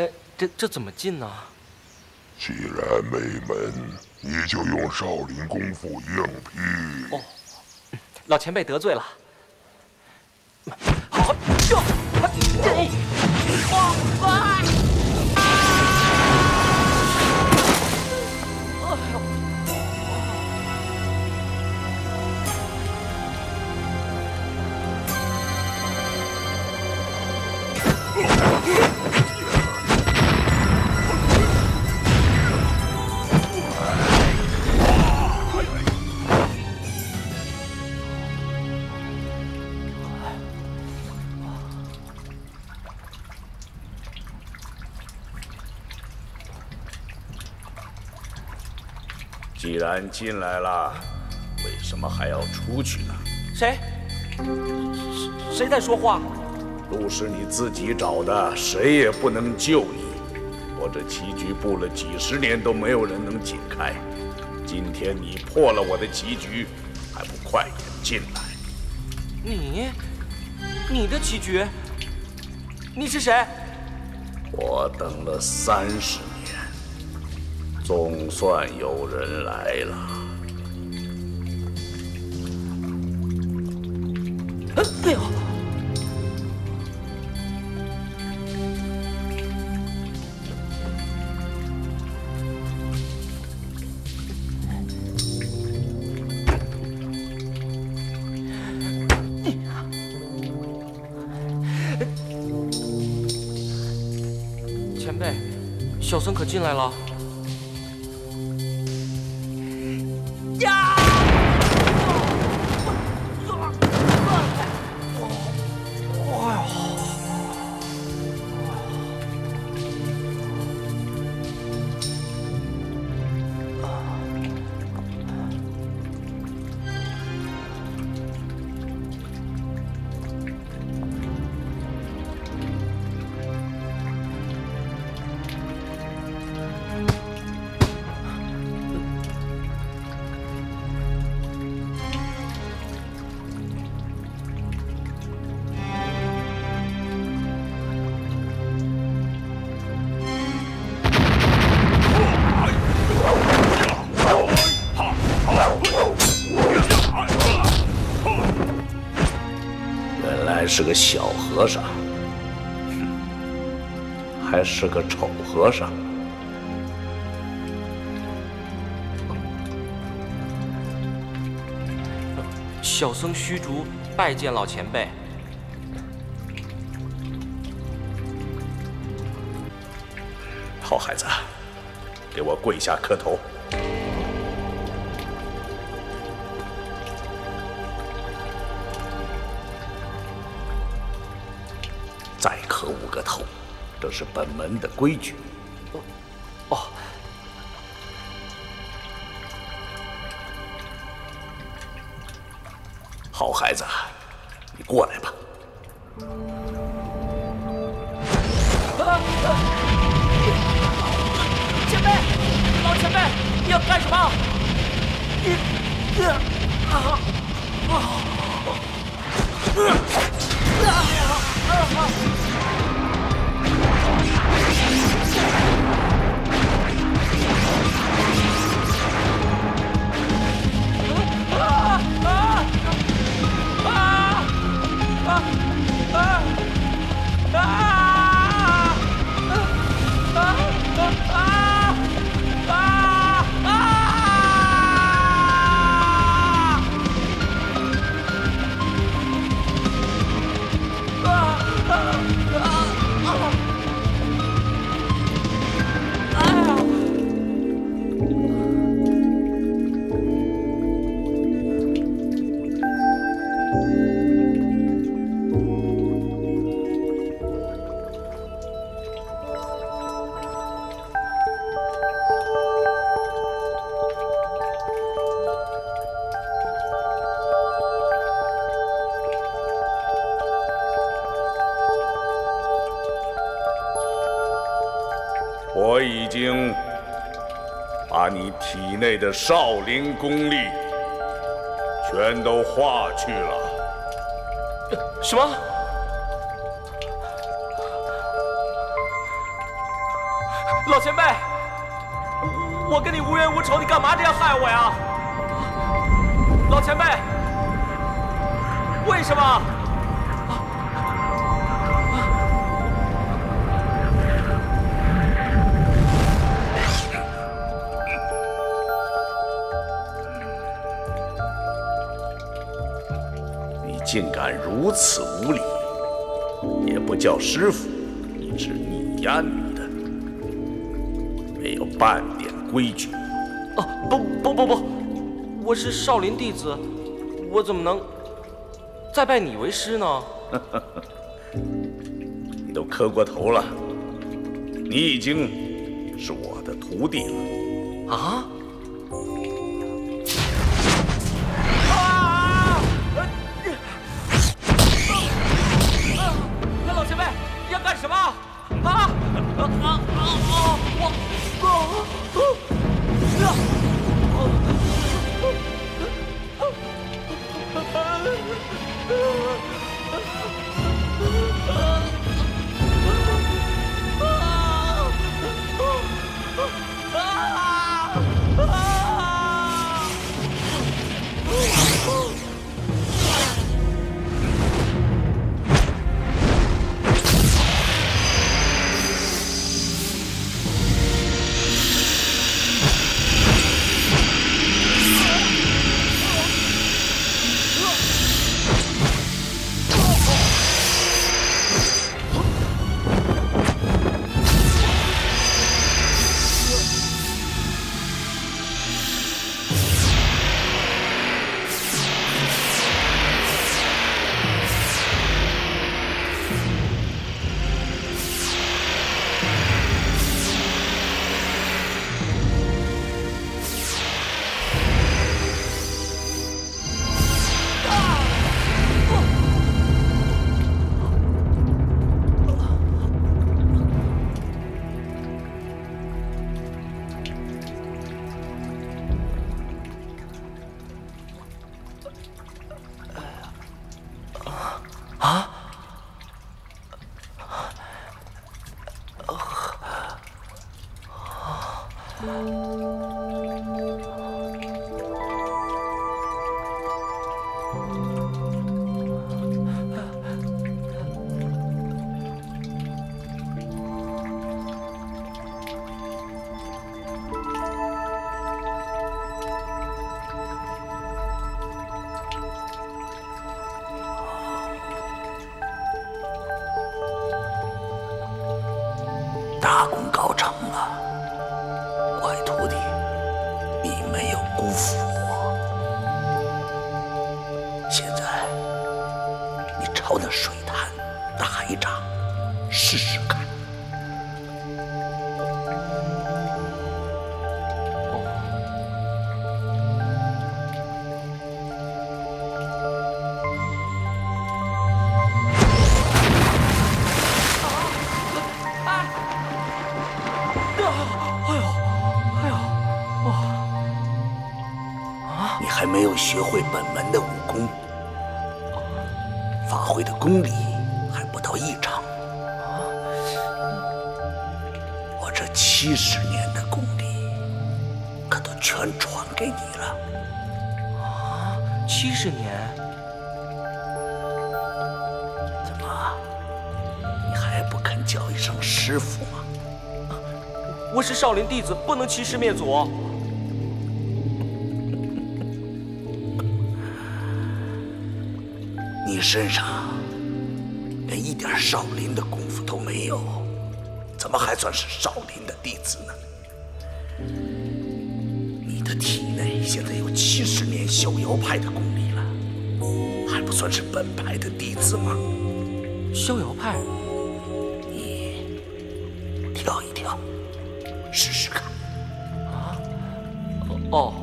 哎，这怎么进呢？既然没门，你就用少林功夫硬劈。哦，老前辈得罪了。好哟！既然进来了，为什么还要出去呢？谁在说话？路是你自己找的，谁也不能救你。我这棋局布了几十年都没有人能解开，今天你破了我的棋局，还不快点进来？你的棋局？你是谁？我等了30年。 总算有人来了。哎呦！前辈，小僧可进来了。 是个小和尚，还是个丑和尚。小僧虚竹拜见老前辈。好孩子，给我跪下磕头。 再磕5个头，这是本门的规矩。哦，好孩子，你过来吧。前辈，老前辈，你要干什么？我已经把你体内的少林功力全都化去了。什么？老前辈，我跟你无冤无仇，你干嘛这样害我呀？老前辈，为什么？ 竟敢如此无礼，也不叫师傅，你是你呀你的，没有半点规矩。哦，不，我是少林弟子，我怎么能再拜你为师呢？你都磕过头了，你已经是我的徒弟了。啊！ 学会本门的武功，发挥的功力还不到一成。我这70年的功力，可都全传给你了。啊，70年？怎么，你还不肯叫一声师傅吗？我是少林弟子，不能欺师灭祖。 你身上连一点少林的功夫都没有，怎么还算是少林的弟子呢？你的体内现在有70年逍遥派的功力了，还不算是本派的弟子吗？逍遥派，你跳一跳，试试看。啊？哦。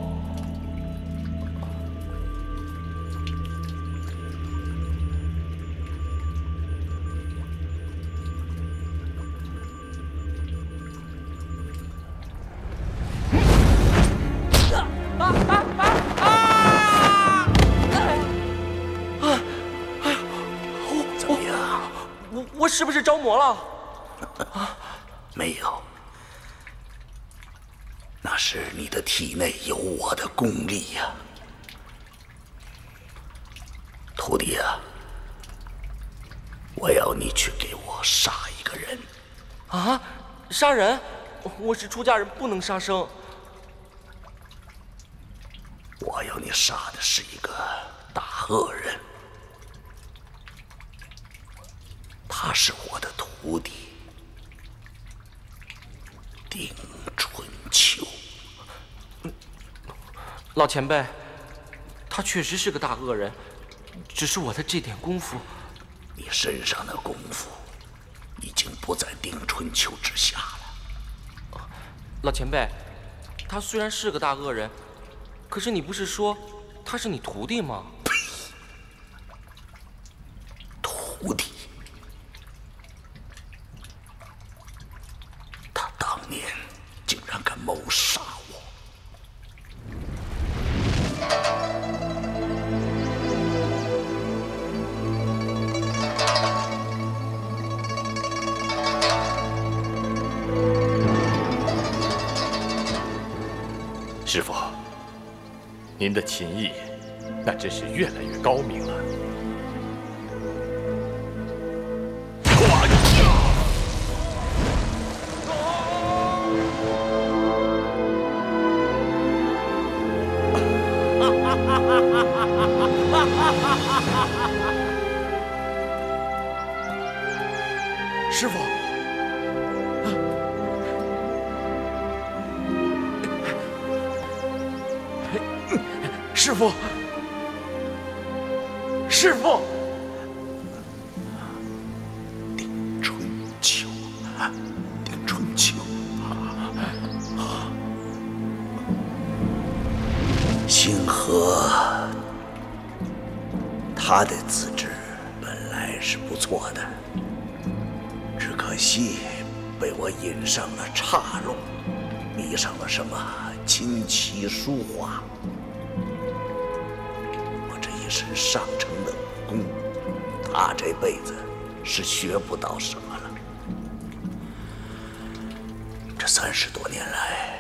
是不是着魔了？没有，那是你的体内有我的功力呀，徒弟啊！我要你去给我杀一个人。啊，杀人？我是出家人，不能杀生。我要你杀的是一个大恶人，他是我的徒弟，丁春秋。老前辈，他确实是个大恶人，只是我的这点功夫。 你身上的功夫已经不在丁春秋之下了。老前辈，他虽然是个大恶人，可是你不是说他是你徒弟吗？呸！徒弟，他当年竟然敢谋杀我！ 师傅，您的琴艺那真是越来越高明了。师傅。 师父，师父，丁春秋，丁春秋，星河，他的资质本来是不错的，只可惜被我引上了岔路，迷上了什么琴棋书画。 一身上乘的武功，他这辈子是学不到什么了。这30多年来，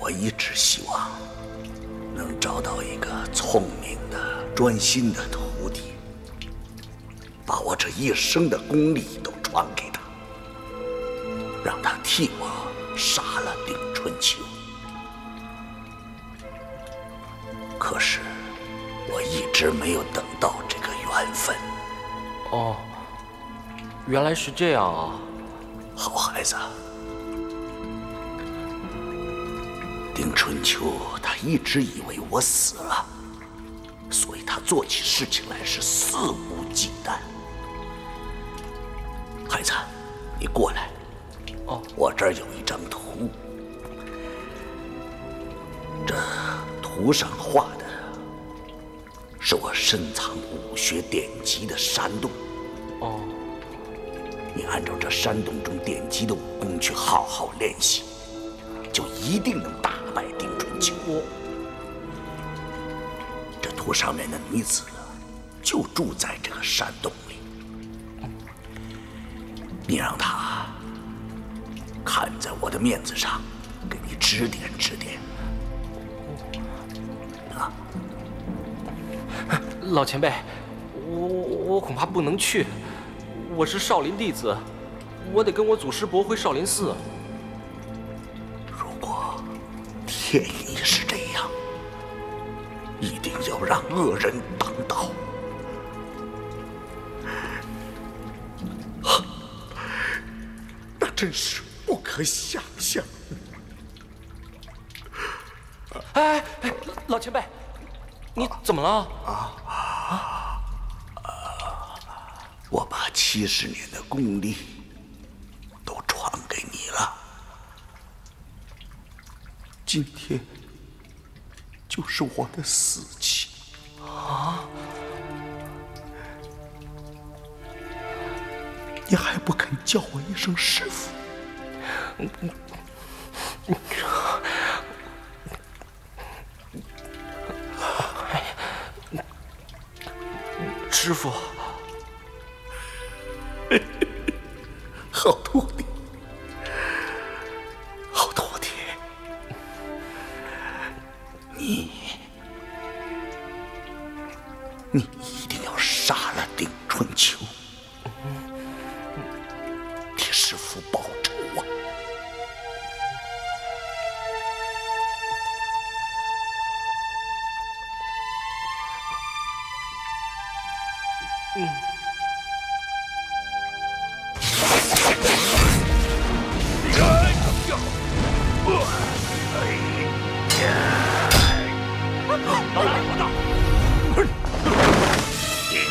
我一直希望能找到一个聪明的、专心的徒弟，把我这一生的功力都传给他，让他替我杀了丁春秋。可是。 我一直没有等到这个缘分。哦，原来是这样啊！好孩子，丁春秋他一直以为我死了，所以他做起事情来是肆无忌惮。孩子，你过来。哦，我这儿有一张图，这图上画的。 是我深藏武学典籍的山洞。哦，你按照这山洞中典籍的武功去好好练习，就一定能打败丁春秋。这图上面的女子就住在这个山洞里，你让她看在我的面子上，给你指点指点。啊。 老前辈，我恐怕不能去。我是少林弟子，我得跟我祖师伯回少林寺。如果天意是这样，一定要让恶人当道。啊，那真是不可想象！哎哎，老前辈。 你怎么了？我把70年的功力都传给你了，今天就是我的死期啊！你还不肯叫我一声师父？师父，好徒弟，好徒弟，你一定要杀了丁春秋，替师父报仇啊！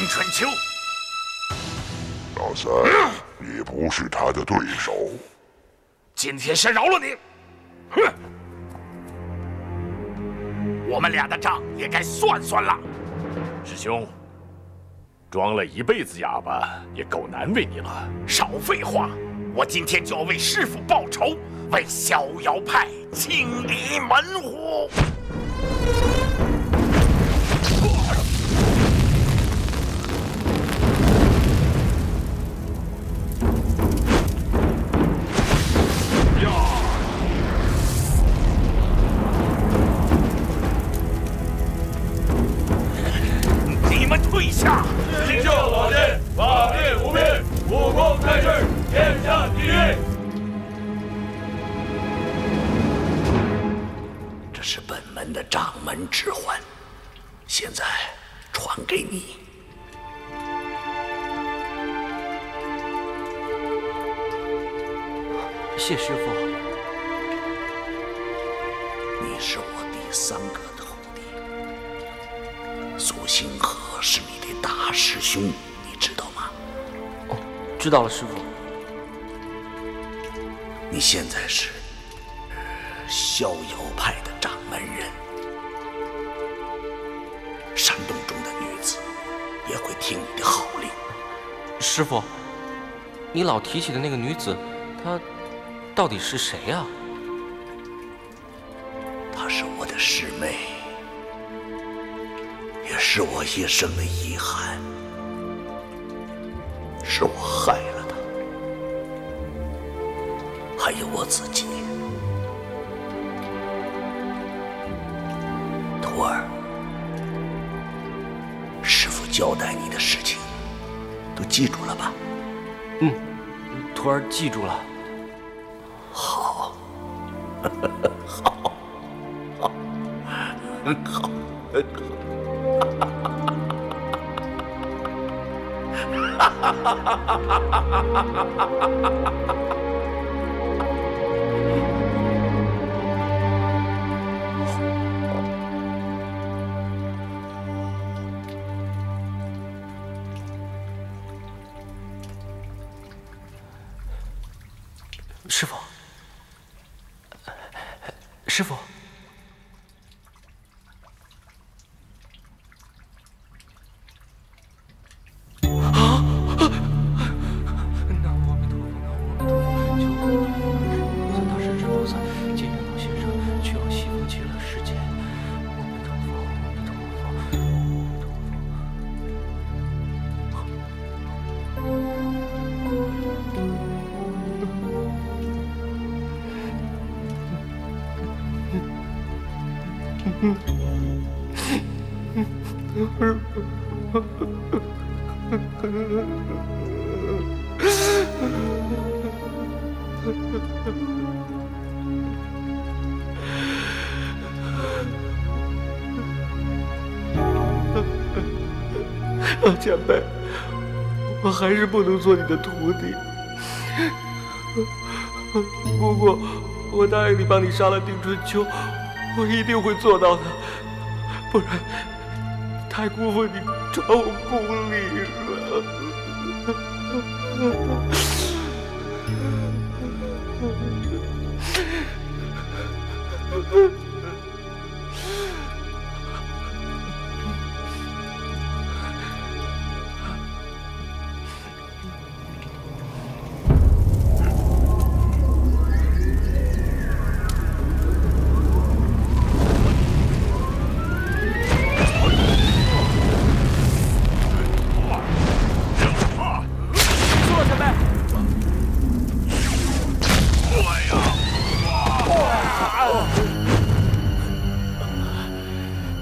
春秋，老三，你不是他的对手。今天先饶了你，哼！我们俩的账也该算算了。师兄，装了一辈子哑巴也够难为你了。少废话，我今天就要为师父报仇，为逍遥派清理门户。 谢师傅，你是我第三个徒弟，苏星河是你的大师兄，你知道吗？哦，知道了，师傅。你现在是逍遥派的掌门人，山洞中的女子也会听你的号令。师傅，你老提起的那个女子，她。 到底是谁呀？她是我的师妹，也是我一生的遗憾，是我害了她，还有我自己。徒儿，师父交代你的事情，都记住了吧？嗯，徒儿记住了。 好，好，好，好，师傅。 师傅，啊！南无阿弥陀佛，南无阿弥陀佛，救苦救难，大势至菩萨，金莲老先生去往西方极乐世界。阿弥陀佛，阿弥陀佛，阿弥陀佛。 老前辈，我还是不能做你的徒弟。不过，我答应你帮你杀了丁春秋。 我一定会做到的，不然太辜负你招功礼了。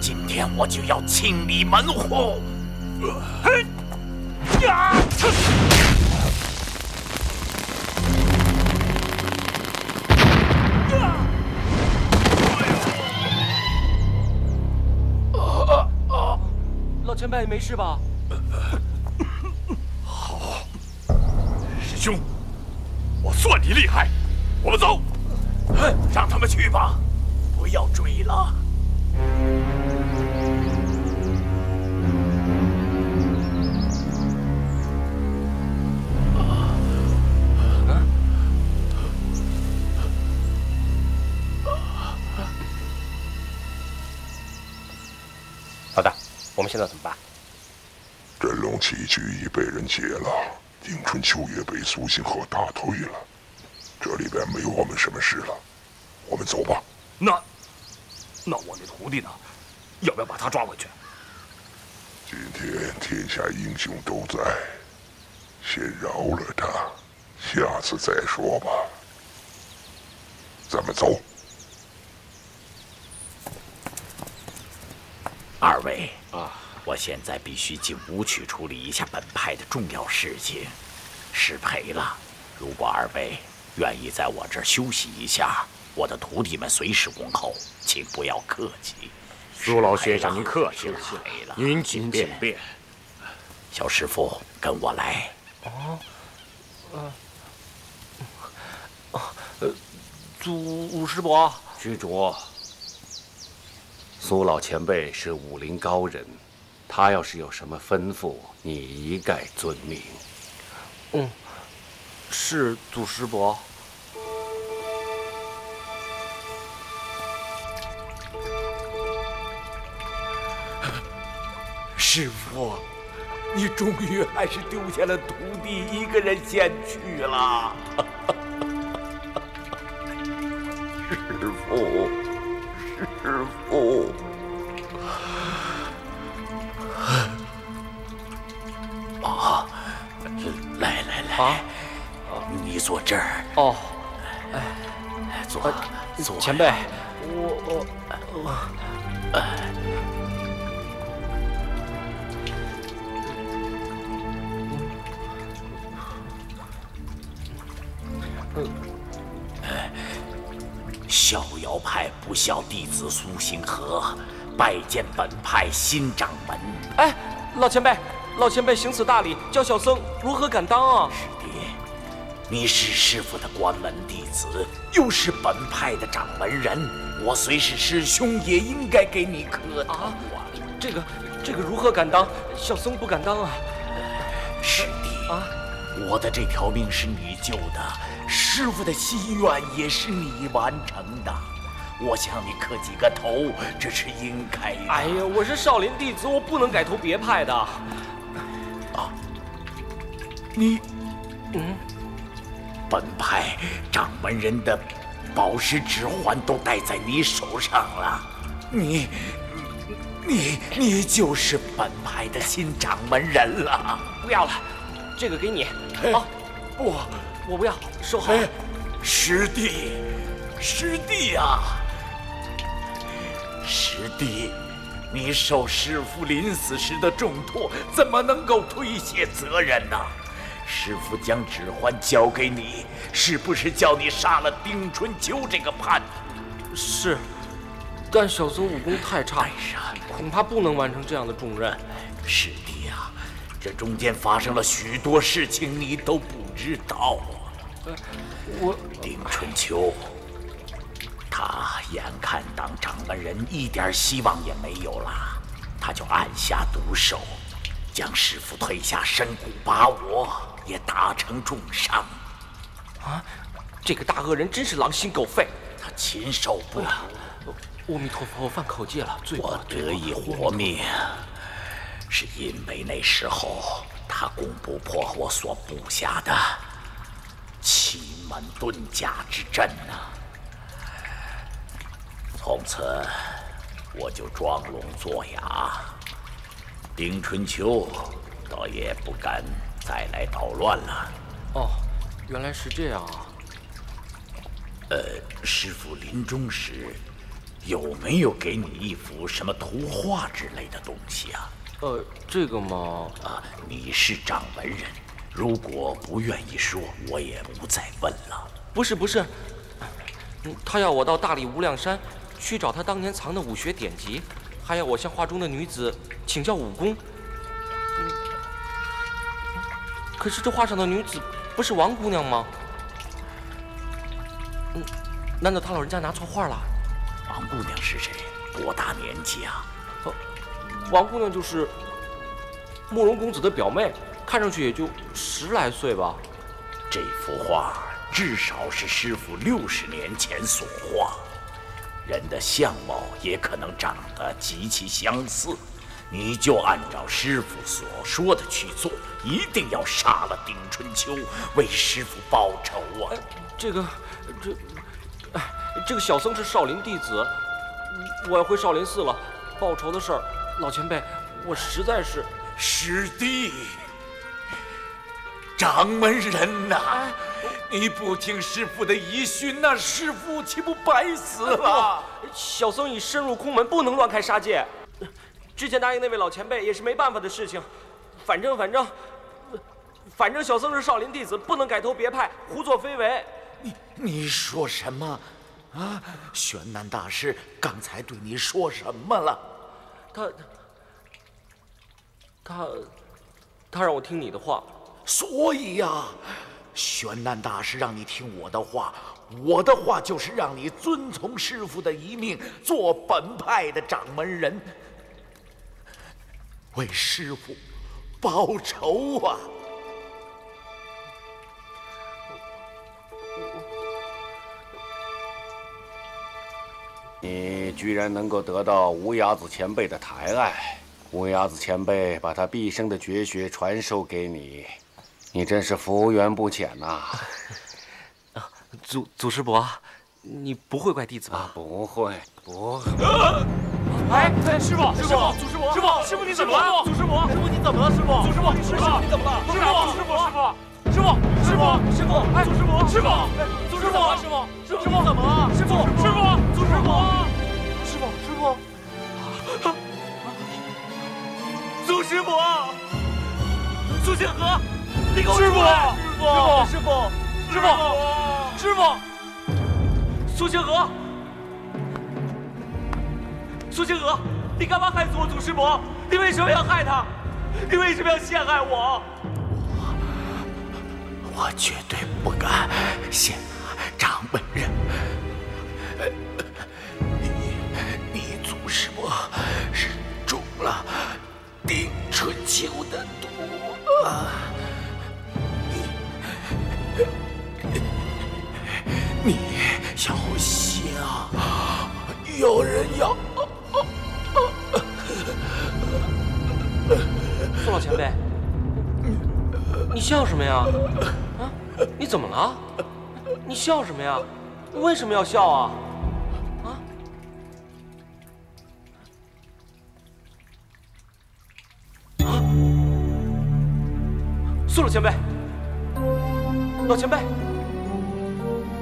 今天我就要清理门户。老前辈没事吧？好，师兄，我算你厉害，我们走。让他们去吧，不要追了。 老大，我们现在怎么办？真龙崎居已被人劫了，迎春秋也被苏星河打退了，这里边没有我们什么事了。我们走吧。那我那徒弟呢？要不要把他抓回去？今天天下英雄都在，先饶了他，下次再说吧。咱们走。 二位啊，我现在必须进屋去处理一下本派的重要事情，失陪了。如果二位愿意在我这儿休息一下，我的徒弟们随时恭候，请不要客气。苏老先生，您客气了，您请便。小师傅，跟我来。哦，祖师伯，虚竹。 苏老前辈是武林高人，他要是有什么吩咐，你一概遵命。嗯，是祖师伯。师傅，你终于还是丢下了徒弟一个人先去了。师傅。 师父，啊，来，你坐这儿。哦，哎，坐。前辈，逍遥派不肖弟子苏星河拜见本派新掌门。哎，老前辈行此大礼，教小僧如何敢当啊？师弟，你是师傅的关门弟子，又是本派的掌门人，我虽是师兄，也应该给你磕头啊。这个如何敢当？小僧不敢当啊。师弟啊，我的这条命是你救的。 师傅的心愿也是你完成的，我向你磕几个头，这是应该的。哎呀，我是少林弟子，我不能改投别派的。啊，你，本派掌门人的宝石指环都戴在你手上了，你就是本派的新掌门人了。不要了，这个给你。啊，不。 我不要，收好。师弟呀，师弟，你受师父临死时的重托，怎么能够推卸责任呢？师父将指环交给你，是不是叫你杀了丁春秋这个叛徒？是，但小僧武功太差，恐怕不能完成这样的重任。师弟呀，这中间发生了许多事情，你都不。 知道我丁春秋，他眼看当掌门人一点希望也没有了，他就暗下毒手，将师父推下深谷，把我也打成重伤。啊，这个大恶人真是狼心狗肺！他禽兽不如。阿弥陀佛，我犯口戒了。我得以活命，是因为那时候。 他攻不破我所布下的奇门遁甲之阵呢、啊。从此我就装聋作哑，丁春秋倒也不敢再来捣乱了。哦，原来是这样啊。师父临终时有没有给你一幅什么图画之类的东西啊？这个嘛，你是掌门人，如果不愿意说，我也不再问了。不是，他要我到大理无量山去找他当年藏的武学典籍，还要我向画中的女子请教武功。可是这画上的女子不是王姑娘吗？难道他老人家拿错画了？王姑娘是谁？多大年纪啊？王姑娘就是慕容公子的表妹，看上去也就10来岁吧。这幅画至少是师傅60年前所画，人的相貌也可能长得极其相似。你就按照师傅所说的去做，一定要杀了丁春秋，为师傅报仇啊！这个小僧是少林弟子，我要回少林寺了。报仇的事儿，老前辈，我实在是……师弟，掌门人呐、你不听师傅的遗训，那师傅岂不白死了？小僧已深入空门，不能乱开杀戒。之前答应那位老前辈也是没办法的事情，反正小僧是少林弟子，不能改头别派，胡作非为。你说什么？玄南大师刚才对你说什么了？他让我听你的话，所以呀，玄南大师让你听我的话，我的话就是让你遵从师傅的遗命，做本派的掌门人，为师傅报仇啊！你居然能够得到无崖子前辈的抬爱，无崖子前辈把他毕生的绝学传授给你，你真是福缘不浅呐！祖师伯，你不会怪弟子吧？不会。师傅，你怎么了？苏清河，你干嘛害死我祖师伯？你为什么要害他？你为什么要陷害我？我绝对不敢陷害掌门人。你祖师伯是中了丁春秋的毒啊！你小心啊！有人要！苏老前辈，你笑什么呀？你怎么了？你笑什么呀？你为什么要笑啊？苏老前辈，老前辈，苏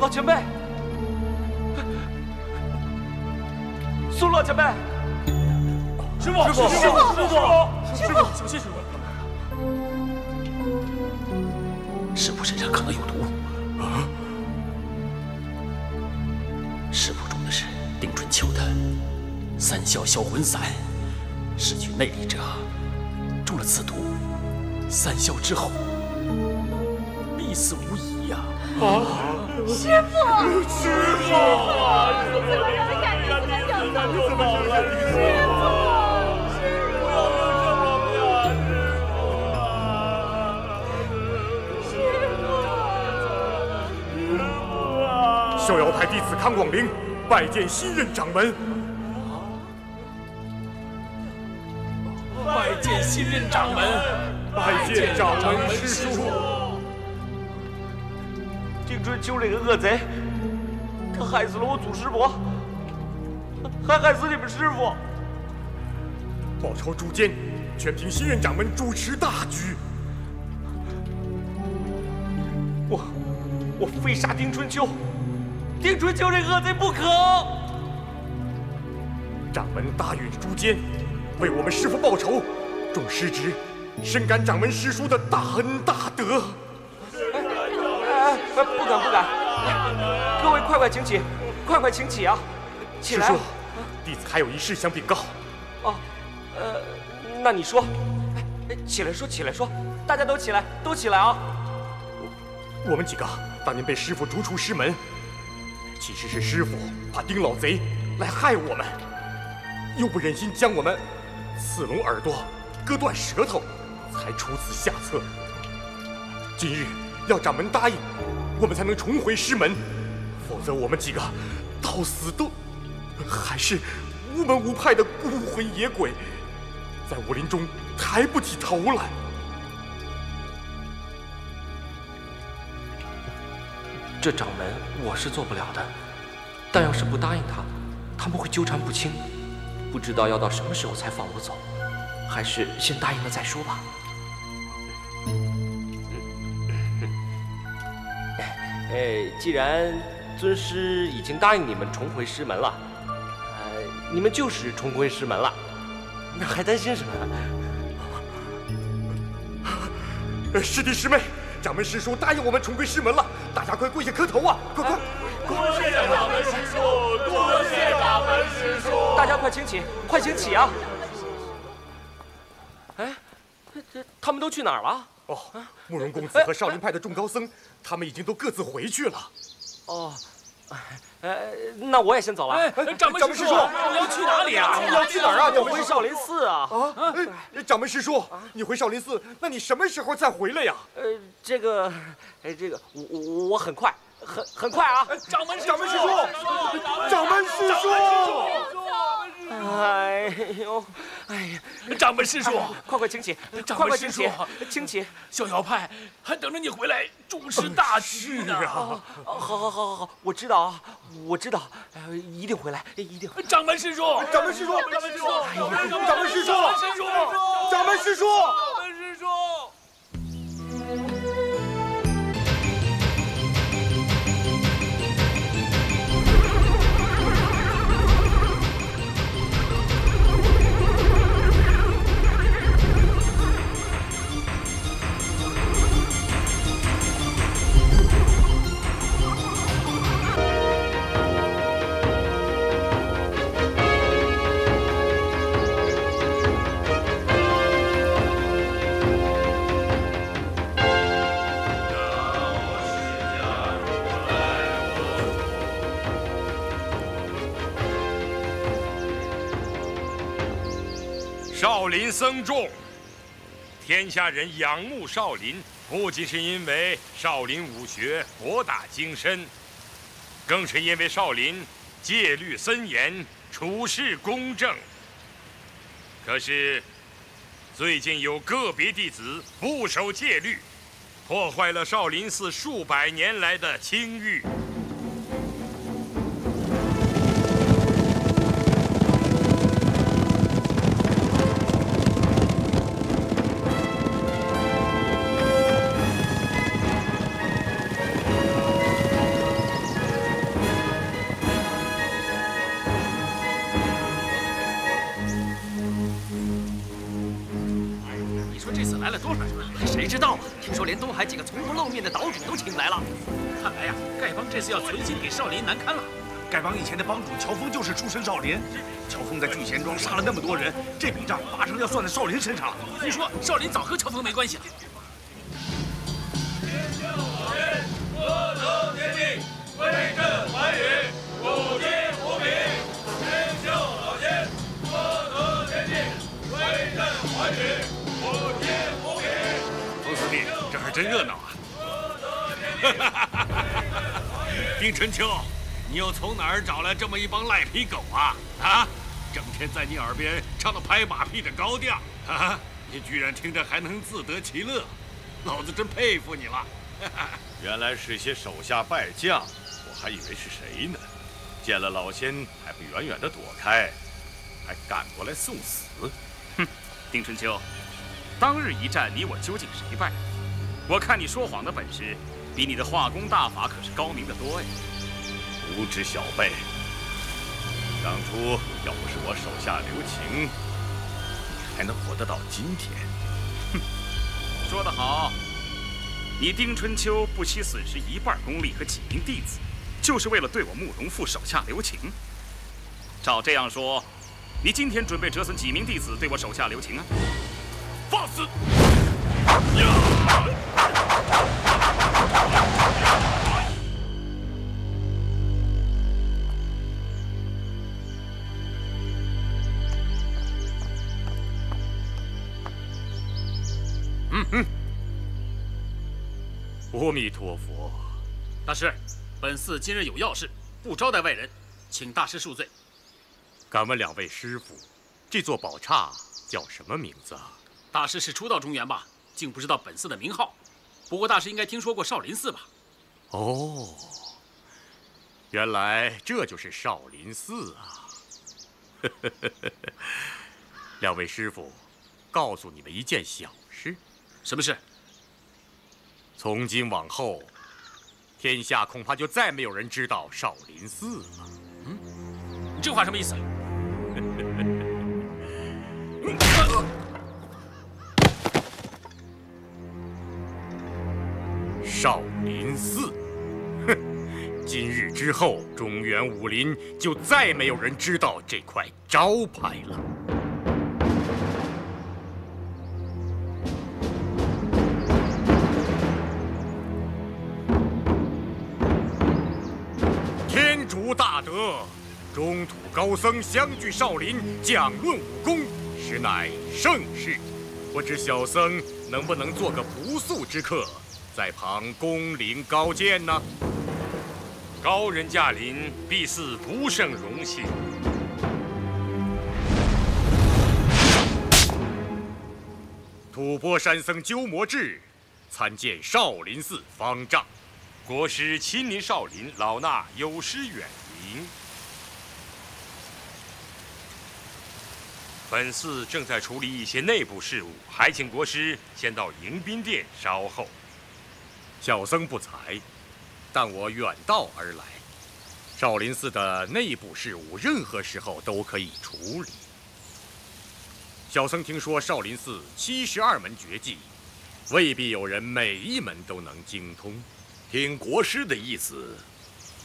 老前辈，师傅，小心师傅！师傅身上可能有毒。师傅中的是丁春秋的3效销魂散，失去内力者中了此毒，3效之后必死无疑呀！师傅！逍遥派弟子康广陵拜见新任掌门。拜见新任掌门，拜见掌门师叔。丁春秋这个恶贼，他害死了我祖师伯。还害死你们师傅！报仇诛奸，全凭新任掌门主持大局。我非杀丁春秋！丁春秋这恶贼不可！掌门大允诛奸，为我们师傅报仇，众师侄深感掌门师叔的大恩大德。不敢不敢！各位快快请起，快快请起啊！起来！师叔，弟子还有一事想禀告。哦，那你说。起来说，起来说，大家都起来，都起来啊！我们几个当年被师傅逐出师门，其实是师傅怕丁老贼来害我们，又不忍心将我们刺聋耳朵、割断舌头，才出此下策。今日要掌门答应，我们才能重回师门，否则我们几个到死都还是无门无派的孤魂野鬼，在武林中抬不起头来。这掌门我是做不了的，但要是不答应他，他们会纠缠不清，不知道要到什么时候才放我走，还是先答应了再说吧。既然尊师已经答应你们重回师门了，你们就是重回师门了，那还担心什么呢？ 师弟师妹，掌门师叔答应我们重归师门了，大家快跪下磕头啊！快快！多谢掌门师叔，多谢掌门师叔！大家快请起，快请起啊！哎，他们都去哪儿了？哦，慕容公子和少林派的众高僧，他们已经都各自回去了。哦，那我也先走了。掌门师叔，你要去哪里啊？要去哪儿啊？我回少林寺啊！啊！掌门师叔，你回少林寺，那你什么时候再回来呀？这个，我很快，很快啊！掌门师叔，掌门师叔！哎呦，哎呀！掌门师叔，快请起，快请起，请起！逍遥派还等着你回来主持大局呢。好，我知道啊，一定回来，一定。掌门师叔！掌门师叔！少林僧众，天下人仰慕少林，不仅是因为少林武学博大精深，更是因为少林戒律森严，处事公正。可是，最近有个别弟子不守戒律，破坏了少林寺数百年来的清誉。 这次要存心给少林难堪了。丐帮以前的帮主乔峰就是出身少林，乔峰在聚贤庄杀了那么多人，这笔账八成要算在少林身上了。你说少林早和乔峰没关系了。冯四弟，这还真热闹啊！哈哈哈！ 丁春秋，你又从哪儿找来这么一帮赖皮狗啊？啊，整天在你耳边唱着拍马屁的高调，啊，你居然听着还能自得其乐，老子真佩服你了。原来是些手下败将，我还以为是谁呢？见了老仙还不远远的躲开，还赶过来送死。哼，丁春秋，当日一战你我究竟谁败？我看你说谎的本事。 比你的化功大法可是高明得多呀！无知小辈，当初要不是我手下留情，你才能活得到今天。哼，说得好，你丁春秋不惜损失一半功力和几名弟子，就是为了对我慕容复手下留情。照这样说，你今天准备折损几名弟子对我手下留情啊？放肆！ 阿弥陀佛，大师，本寺今日有要事，不招待外人，请大师恕罪。敢问两位师傅，这座宝刹叫什么名字啊？大师是初到中原吧？ 竟不知道本寺的名号，不过大师应该听说过少林寺吧？哦，原来这就是少林寺啊！两位师傅，告诉你们一件小事。什么事？从今往后，天下恐怕就再没有人知道少林寺了。嗯，这话什么意思？少林寺，哼！今日之后，中原武林就再没有人知道这块招牌了。天竺大德，中土高僧相聚少林，讲论武功，实乃盛事。不知小僧能不能做个不速之客？ 在旁恭临高见呢。高人驾临，必是不胜荣幸。吐蕃山僧鸠摩智参见少林寺方丈，国师亲临少林，老衲有失远迎。本寺正在处理一些内部事务，还请国师先到迎宾殿稍后。 小僧不才，但我远道而来。少林寺的内部事务，任何时候都可以处理。小僧听说少林寺72门绝技，未必有人每一门都能精通。听国师的意思，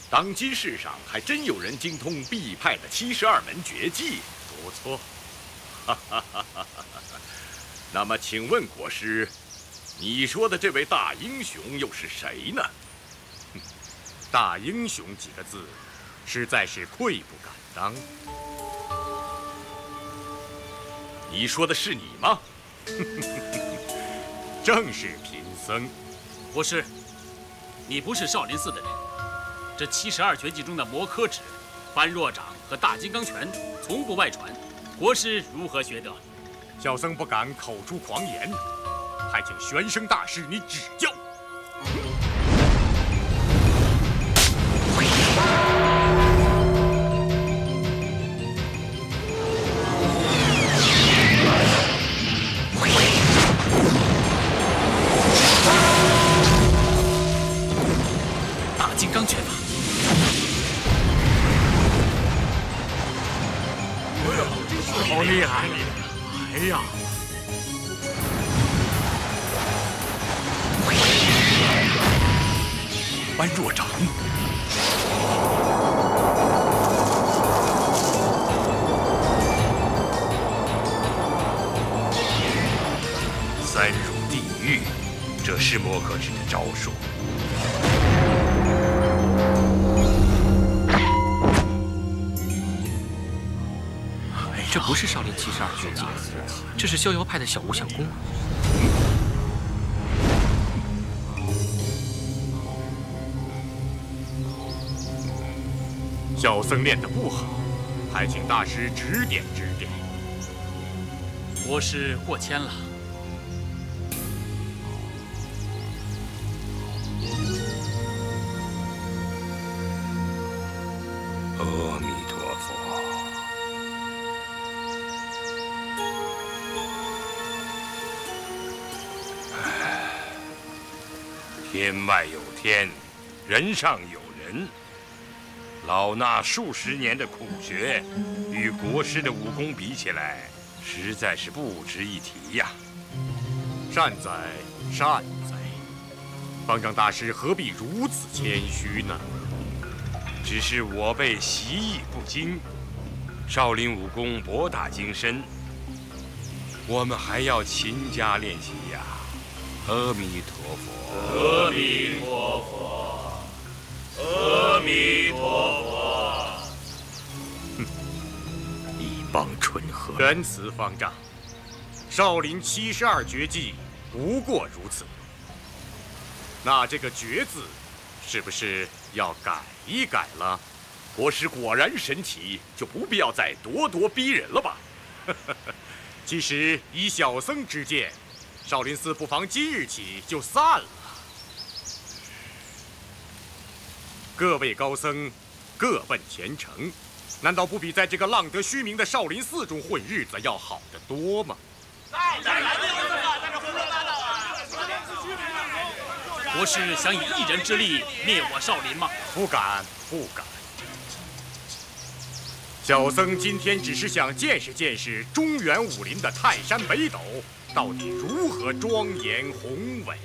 当今世上还真有人精通毕派的72门绝技。不错，哈哈哈哈哈哈。那么，请问国师？ 你说的这位大英雄又是谁呢？大英雄几个字，实在是愧不敢当。你说的是你吗？正是贫僧。国师，你不是少林寺的人。这72绝技中的摩诃指、般若掌和大金刚拳从不外传，国师如何学得？小僧不敢口出狂言。 还请玄生大师你指教。大金刚拳法。好厉害！哎呀！ 般若掌，三入地狱，这是摩诃指的招数。这不是少林72绝技，这是逍遥派的小无相功。 小僧练得不好，还请大师指点指点。国师过谦了。阿弥陀佛。天外有天，人上有人。 老衲数十年的苦学，与国师的武功比起来，实在是不值一提呀！善哉，善哉！方丈大师何必如此谦虚呢？只是我辈习艺不精，少林武功博大精深，我们还要勤加练习呀！阿弥陀佛！阿弥陀佛！阿弥陀佛！ 望春河，仁慈方丈，少林72绝技不过如此。那这个“绝”字，是不是要改一改了？国师果然神奇，就不必要再咄咄逼人了吧？其实以小僧之见，少林寺不妨今日起就散了。各位高僧，各奔前程。 难道不比在这个浪得虚名的少林寺中混日子要好得多吗？国师想以一人之力灭我少林吗？不敢，不敢。小僧今天只是想见识见识中原武林的泰山北斗到底如何庄严宏伟。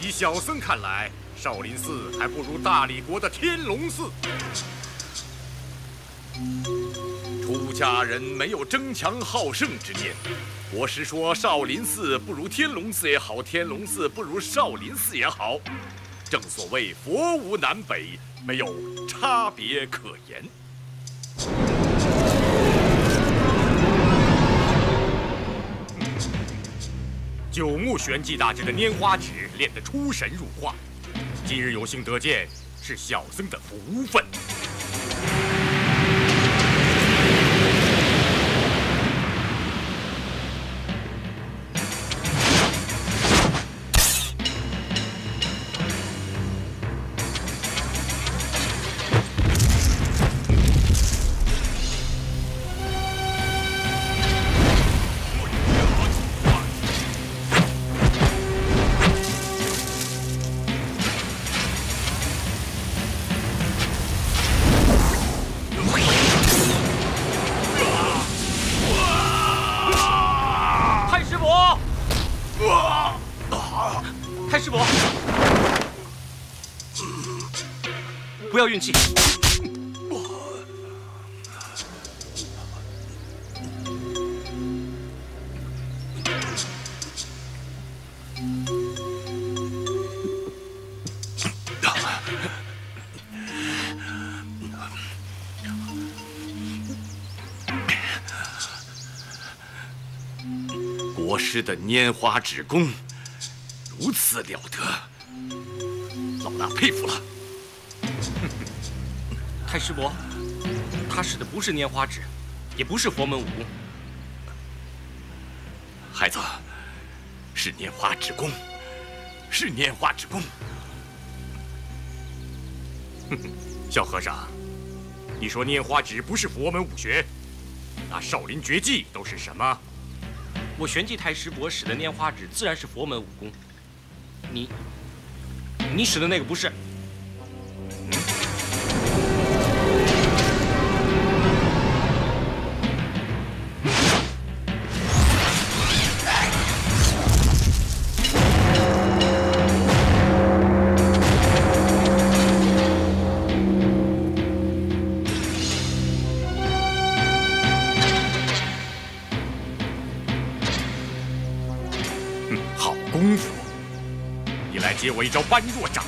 以小僧看来，少林寺还不如大理国的天龙寺。 出家人没有争强好胜之念。国师说少林寺不如天龙寺也好，天龙寺不如少林寺也好。正所谓佛无南北，没有差别可言。九牧玄寂大师的拈花指练得出神入化，今日有幸得见，是小僧的福分。 不要运气！国师的拈花指功如此了得，老衲佩服了。 太师伯，他使的不是拈花指，也不是佛门武功。孩子，是拈花指功，是拈花指功。哼哼，小和尚，你说拈花指不是佛门武学，那少林绝技都是什么？我玄寂太师伯使的拈花指自然是佛门武功，你使的那个不是。 接我一招般若掌。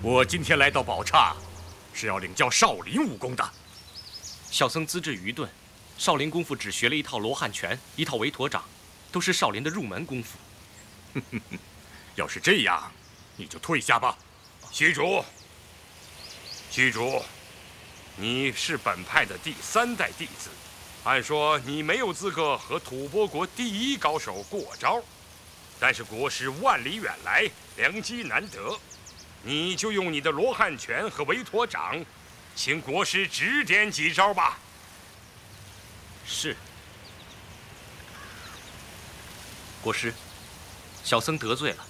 我今天来到宝刹，是要领教少林武功的。小僧资质愚钝，少林功夫只学了一套罗汉拳，一套韦陀掌，都是少林的入门功夫。要是这样，你就退下吧。虚竹，虚竹，你是本派的第3代弟子，按说你没有资格和吐蕃国第一高手过招，但是国师万里远来，良机难得，你就用你的罗汉拳和韦陀掌，请国师指点几招吧。是。国师，小僧得罪了。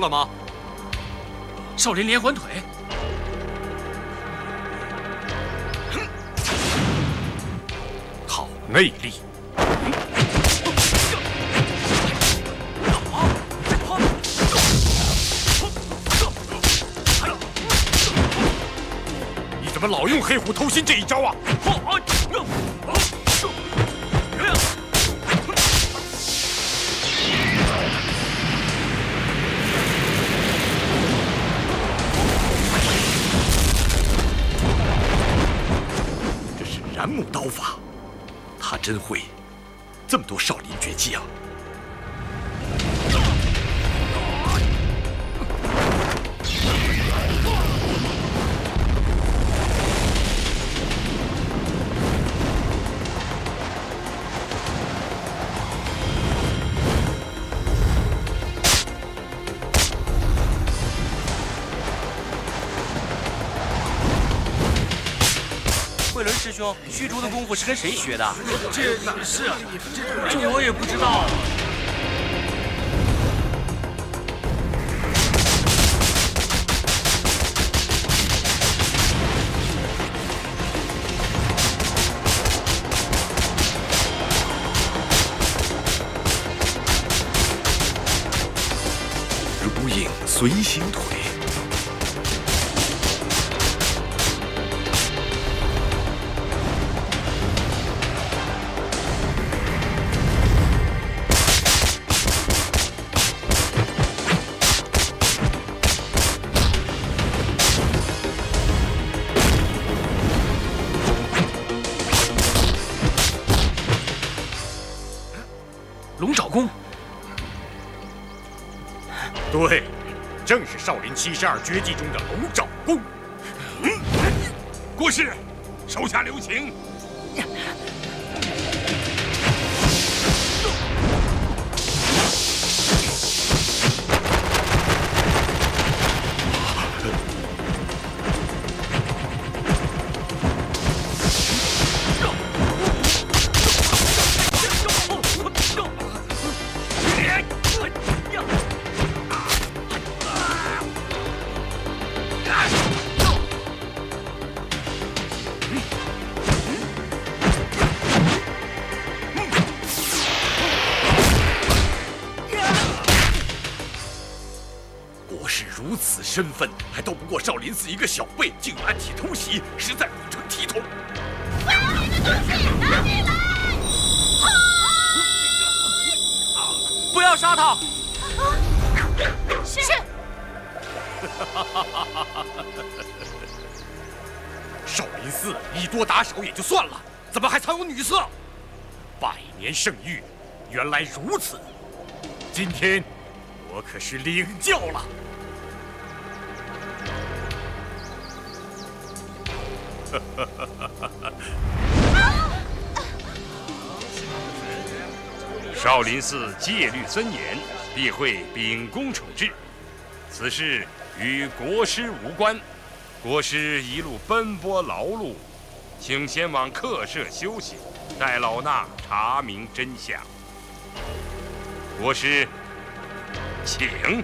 了吗？少林连环腿，好内力！你怎么老用黑虎偷心这一招啊？ 楠木刀法，他真会这么多少林绝技啊！慧伦师兄，虚竹的功夫是跟谁学的？这是啊，这我也不知道。如影随形腿。 对，正是少林72绝技中的龙爪功。国师，手下留情。 身份还斗不过少林寺一个小辈，竟有暗器偷袭，实在不成体统。把我们的东西拿起来！不要杀他！是。少林寺以多打少也就算了，怎么还藏有女色？百年圣域，原来如此。今天我可是领教了。少林寺戒律森严，必会秉公处置。此事与国师无关，国师一路奔波劳碌，请先往客舍休息，待老衲查明真相。国师，请。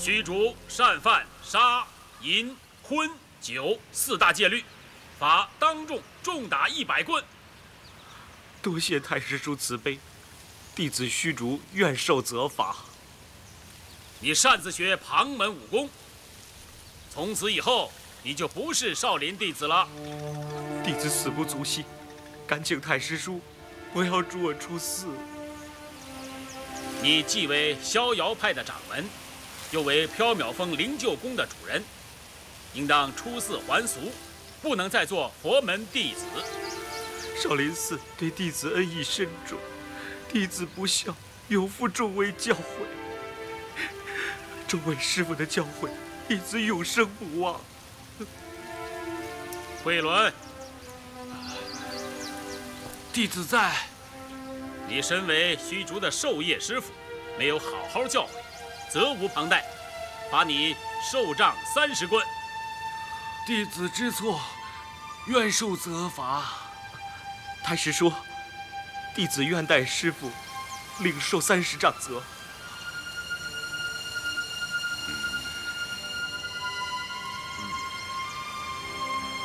驱逐善犯杀淫荤酒4大戒律，罚当众重打100棍。多谢太师叔慈悲，弟子虚竹愿受责罚。你擅自学旁门武功，从此以后你就不是少林弟子了。弟子死不足惜，敢请太师叔不要诛我出寺。你既为逍遥派的掌门。 又为缥缈峰灵鹫宫的主人，应当出寺还俗，不能再做佛门弟子。少林寺对弟子恩义深重，弟子不孝，有负众位教诲。众位师傅的教诲，弟子永生不忘。慧伦，弟子在。你身为虚竹的授业师傅，没有好好教诲。 责无旁贷，罚你受杖30棍。弟子知错，愿受责罚。太师叔，弟子愿代师父领受30杖责。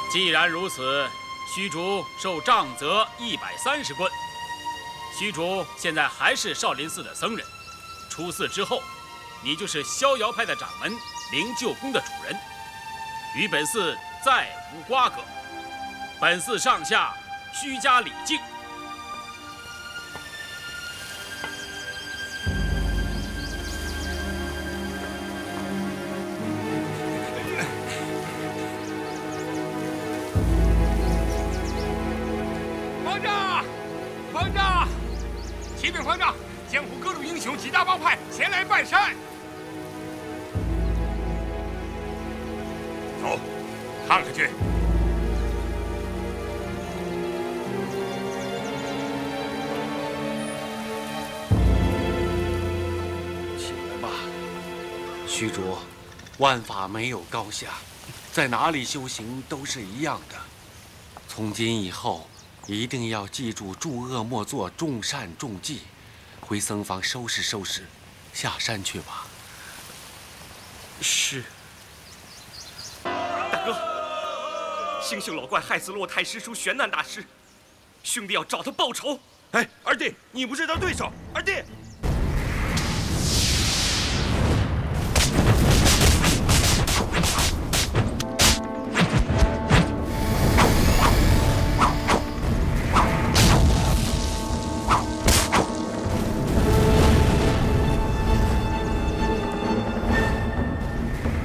既然如此，虚竹受杖责130棍。虚竹现在还是少林寺的僧人，出寺之后。 你就是逍遥派的掌门，灵鹫宫的主人，与本寺再无瓜葛。本寺上下须加礼敬。皇上，皇上，启禀皇上，江湖各路英雄及大帮派前来拜山。 走，看看去。起来吧，虚竹，万法没有高下，在哪里修行都是一样的。从今以后，一定要记住诸恶莫作，众善重记。回僧房收拾收拾，下山去吧。是。 哥，星宿老怪害死了我太师叔玄难大师，兄弟要找他报仇。哎，二弟，你不是他对手，二弟。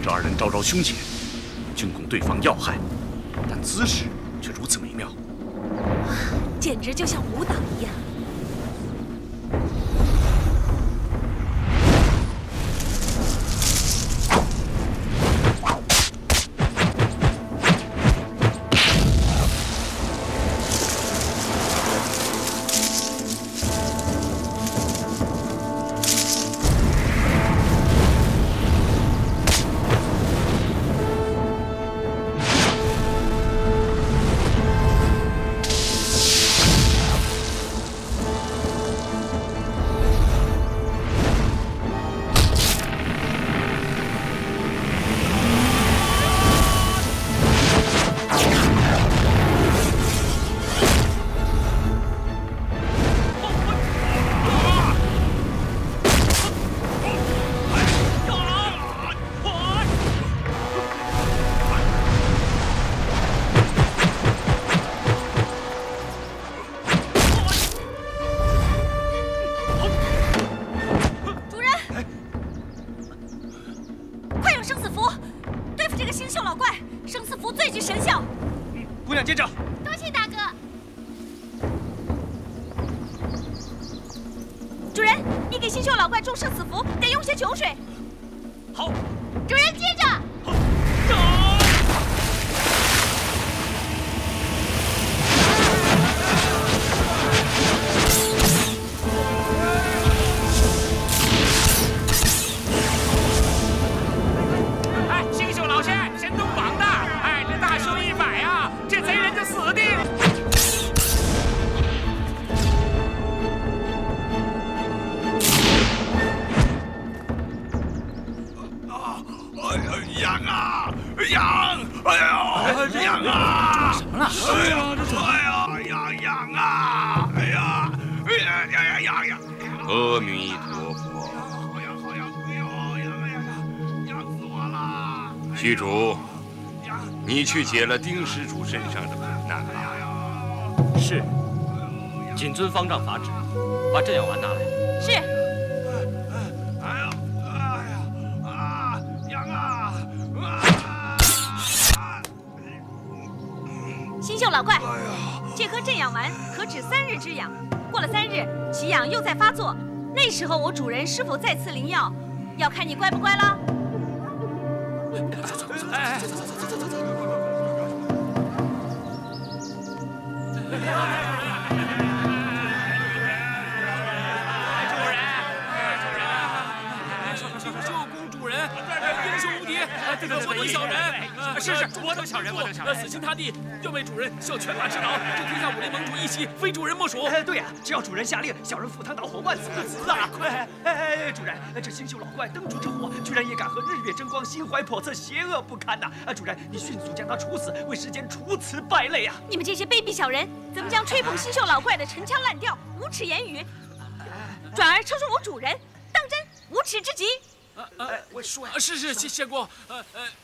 这二人招招凶险。 进攻对方要害，但姿势却如此美妙，简直就像舞蹈一样。给新秀老怪众生死符，得用些酒水。好，主人接着。好，走。 虚竹，你去解了丁施主身上的苦难吧。是，谨遵方丈法旨，把镇药丸拿来。是。哎呀，哎呀，啊，娘啊！新秀老怪，这颗镇药丸可止3日之痒，过了3日，其痒又再发作，那时候我主人是否再次灵药，要看你乖不乖了。 哎，主人，救公主人，英雄无敌，我等小人，是，我等小人，死心塌地，要为主人效全法之劳，助天下武林盟主一席，非主人莫属。对呀，只要主人下令，小人赴汤蹈火，万死不辞啊！哎，主人，这星宿老怪灯烛之火，居然也敢和日月争光，心怀叵测，邪恶不堪呐！啊，主人，你迅速将他处死，为世间除此败类啊！你们这些卑鄙小人，怎么将吹捧星宿老怪的陈腔滥调、无耻言语，转而称颂我主人，当真无耻至极！ 我说呀，是仙姑，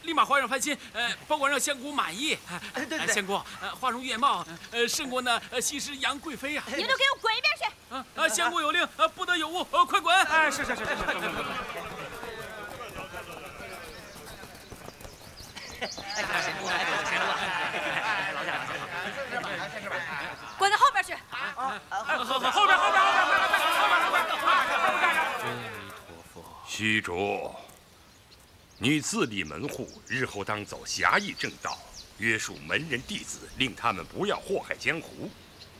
立马还让番心，包管让仙姑满意。对，仙姑，花容月貌，胜过那西施杨贵妃呀。你们都给我滚一边去！仙姑有令，不得有误，快滚！哎，是，快仙姑，滚到后边去！后边！ 虚竹，你自立门户，日后当走侠义正道，约束门人弟子，令他们不要祸害江湖，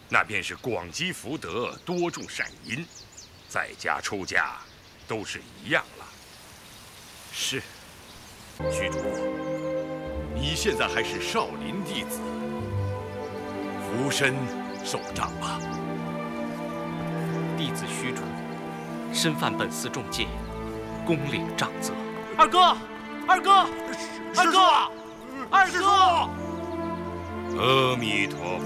那便是广积福德，多种善因，在家出家，都是一样了。是，虚竹，你现在还是少林弟子，俯身受杖吧。弟子虚竹，身犯本寺重戒。 恭领杖责。二哥！阿弥陀佛。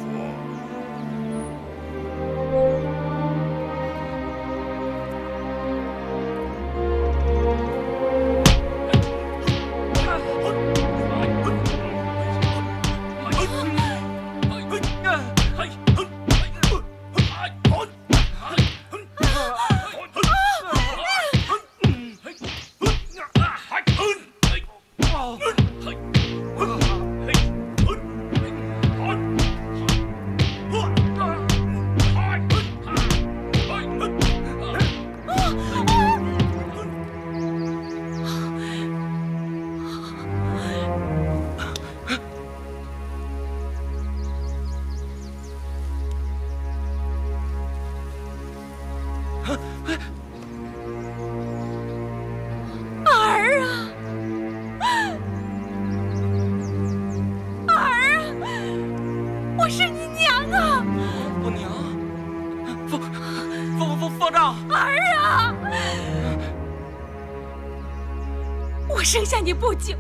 生下你不久，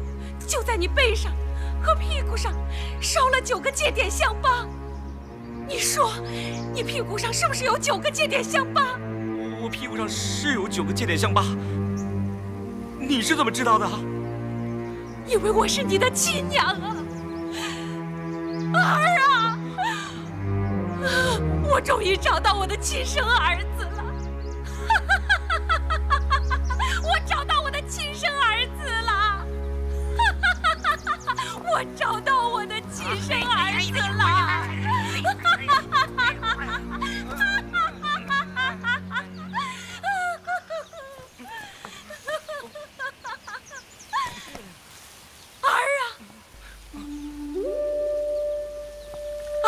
就在你背上和屁股上烧了9个戒点香疤。你说，你屁股上是不是有9个戒点香疤？我屁股上是有9个戒点香疤。你是怎么知道的？因为我是你的亲娘啊！儿啊！我终于找到我的亲生儿子了！我找到我的亲生儿子了！ 我找到我的亲生儿子了！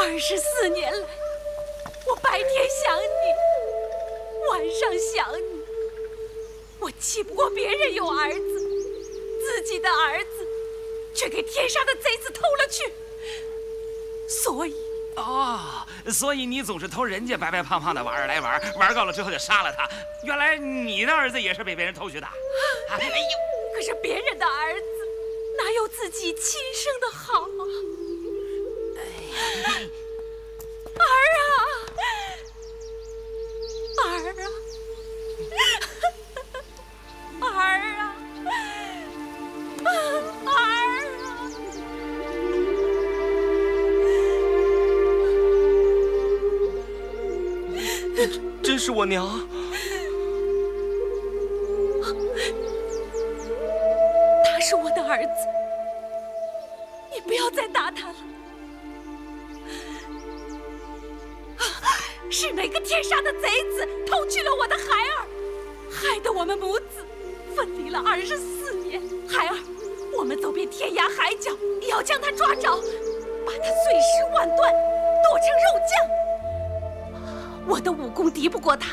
24年来，我白天想你，晚上想你。我气不过别人有儿子，自己的儿子却给天上的贼子偷了去，所以。 哦，所以你总是偷人家白白胖胖的玩意来玩，玩够了之后就杀了他。原来你的儿子也是被别人偷去的。哎呦，可是别人的儿子哪有自己亲生的好啊？是我娘，他是我的儿子，你不要再打他了。是哪个天杀的贼子偷去了我的孩儿，害得我们母子分离了24年。孩儿，我们走遍天涯海角，也要将他抓着，把他碎尸万段，剁成肉酱。 我的武功敌不过他，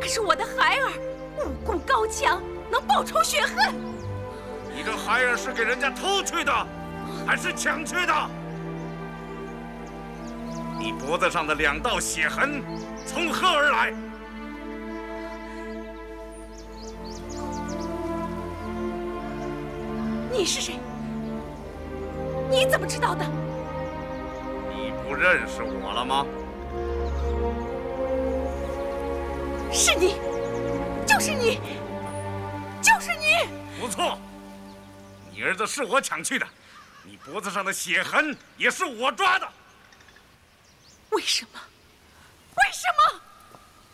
可是我的孩儿武功高强，能报仇雪恨。你的孩儿是给人家偷去的，还是抢去的？你脖子上的2道血痕从何而来？你是谁？你怎么知道的？你不认识我了吗？ 是你，就是你，就是你！不错，你儿子是我抢去的，你脖子上的血痕也是我抓的。为什么？为什么？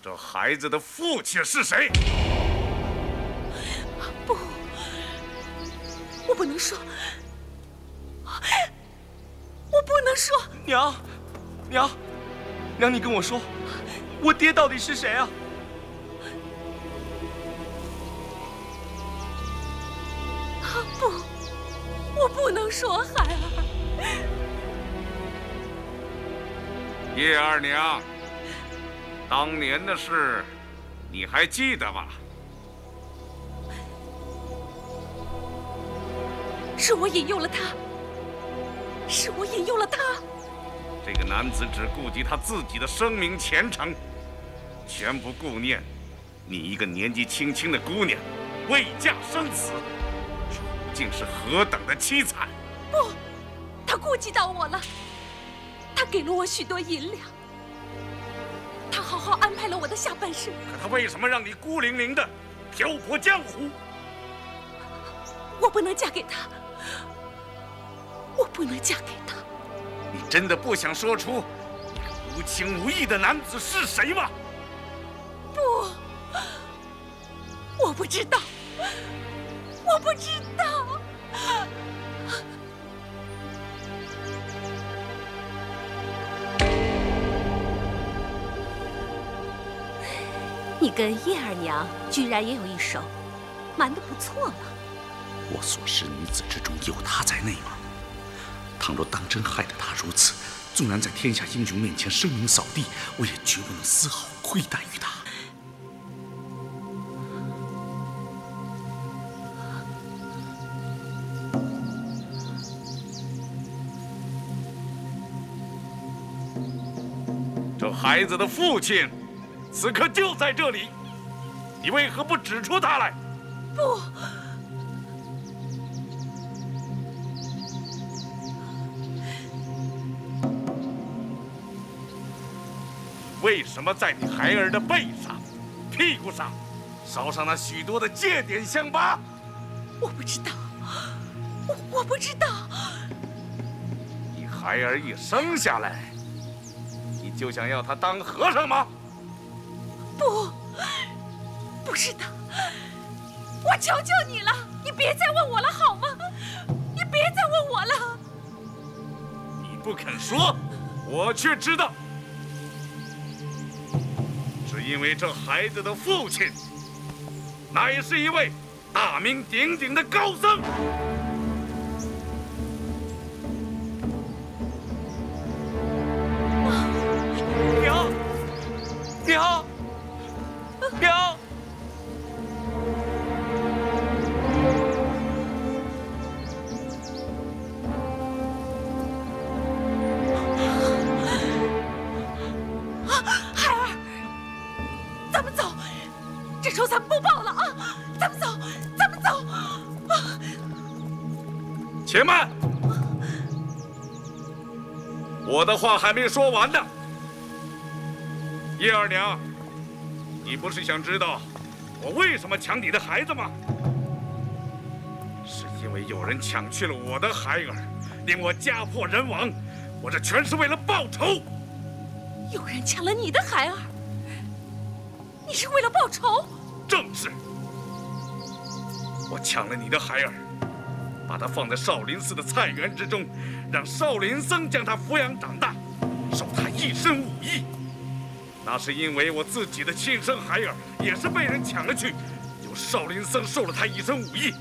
这孩子的父亲是谁？不，我不能说，我不能说。娘，娘，娘，你跟我说，我爹到底是谁啊？ 不，我不能说，孩儿。叶二娘，当年的事，你还记得吗？是我引诱了他，是我引诱了他。这个男子只顾及他自己的声名前程，全不顾念你一个年纪轻轻的姑娘未嫁生子。 竟是何等的凄惨！不，他顾及到我了，他给了我许多银两，他好好安排了我的下半生。可他为什么让你孤零零的漂泊江湖？我不能嫁给他，我不能嫁给他。你真的不想说出那个无情无义的男子是谁吗？不，我不知道。 我不知道，你跟叶二娘居然也有一手，瞒得不错嘛。我所识女子之中，有她在内吗？倘若当真害得她如此，纵然在天下英雄面前声名扫地，我也绝不能丝毫亏待于她。 孩子的父亲，此刻就在这里，你为何不指出他来？不，为什么在你孩儿的背上、屁股上，烧上那许多的戒点香疤？我不知道，我不知道。你孩儿一生下来。 就想要他当和尚吗？不，不是的，我求求你了，你别再问我了，好吗？你别再问我了。你不肯说，我却知道，是因为这孩子的父亲，乃是一位大名鼎鼎的高僧。且慢，我的话还没说完呢。叶二娘，你不是想知道我为什么抢你的孩子吗？是因为有人抢去了我的孩儿，令我家破人亡，我这全是为了报仇。有人抢了你的孩儿，你是为了报仇？正是。 我抢了你的孩儿，把他放在少林寺的菜园之中，让少林僧将他抚养长大，授他一身武艺。那是因为我自己的亲生孩儿也是被人抢了去，由少林僧授了他一身武艺。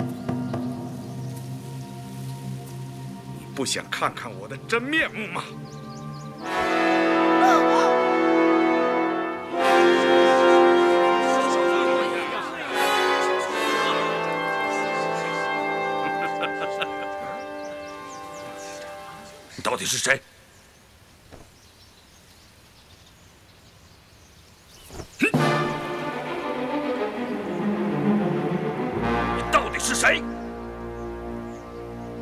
你不想看看我的真面目吗？ 到底是谁？哼！你到底是谁？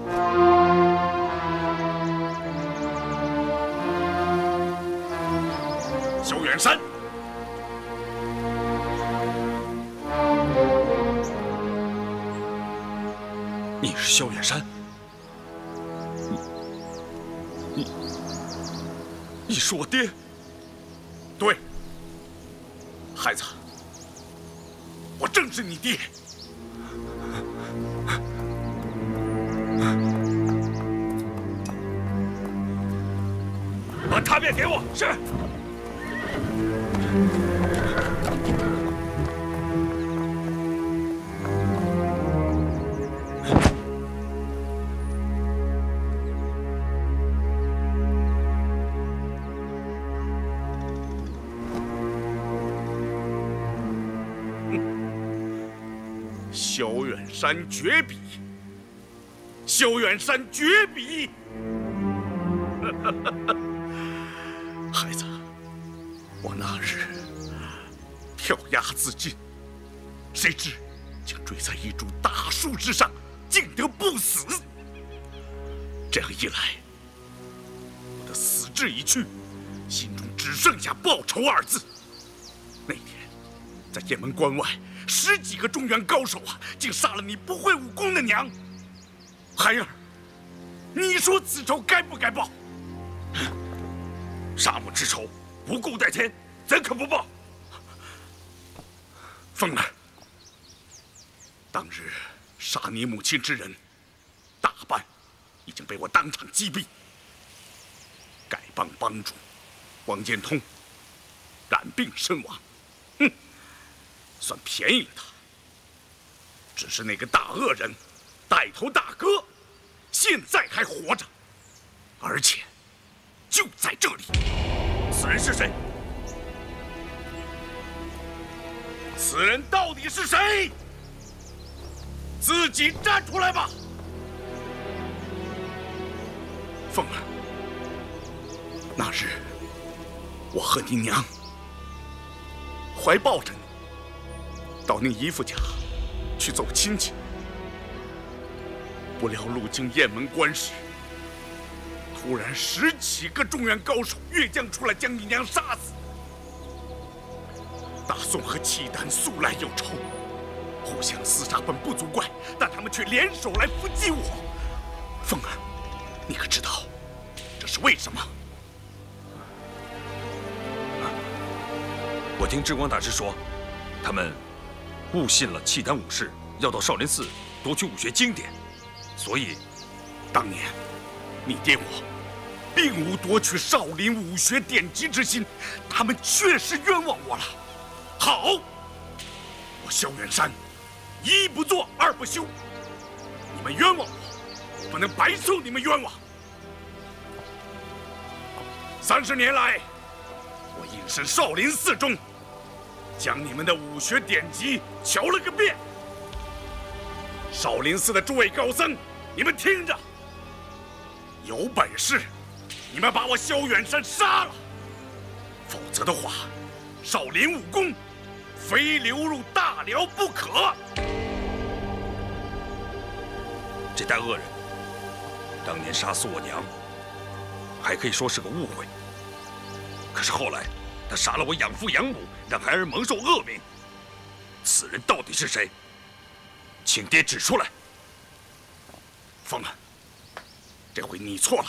萧远山，你是萧远山？ 你是我爹，对，孩子，我正是你爹。把踏遍给我，是。萧远山绝笔，萧远山绝笔。孩子，我那日跳崖自尽，谁知竟坠在一株大树之上，竟得不死。这样一来，我的死志已去，心中只剩下报仇二字。那天，在雁门关外。 十几个中原高手啊，竟杀了你不会武功的娘！孩儿，你说此仇该不该报？杀母之仇，无辜在天，怎可不报？凤儿，当日杀你母亲之人，大半已经被我当场击毙。丐帮帮主王建通染病身亡。 算便宜了他。只是那个大恶人，带头大哥，现在还活着，而且就在这里。此人是谁？此人到底是谁？自己站出来吧！凤儿，那日我和你娘怀抱着你。 到你姨父家去走亲戚，不料路经雁门关时，突然十几个中原高手越将出来，将你娘杀死。大宋和契丹素来有仇，互相厮杀本不足怪，但他们却联手来伏击我。凤儿，你可知道这是为什么？我听智光大师说，他们。 误信了契丹武士要到少林寺夺取武学经典，所以当年你爹我并无夺取少林武学典籍之心，他们确实冤枉我了。好，我萧远山一不做二不休，你们冤枉我，我不能白受你们冤枉。30年来，我隐身少林寺中。 将你们的武学典籍瞧了个遍。少林寺的诸位高僧，你们听着，有本事你们把我萧远山杀了，否则的话，少林武功非流入大辽不可。这代恶人当年杀死我娘，还可以说是个误会。可是后来，他杀了我养父养母，让孩儿蒙受恶名。此人到底是谁？请爹指出来。方兰，这回你错了。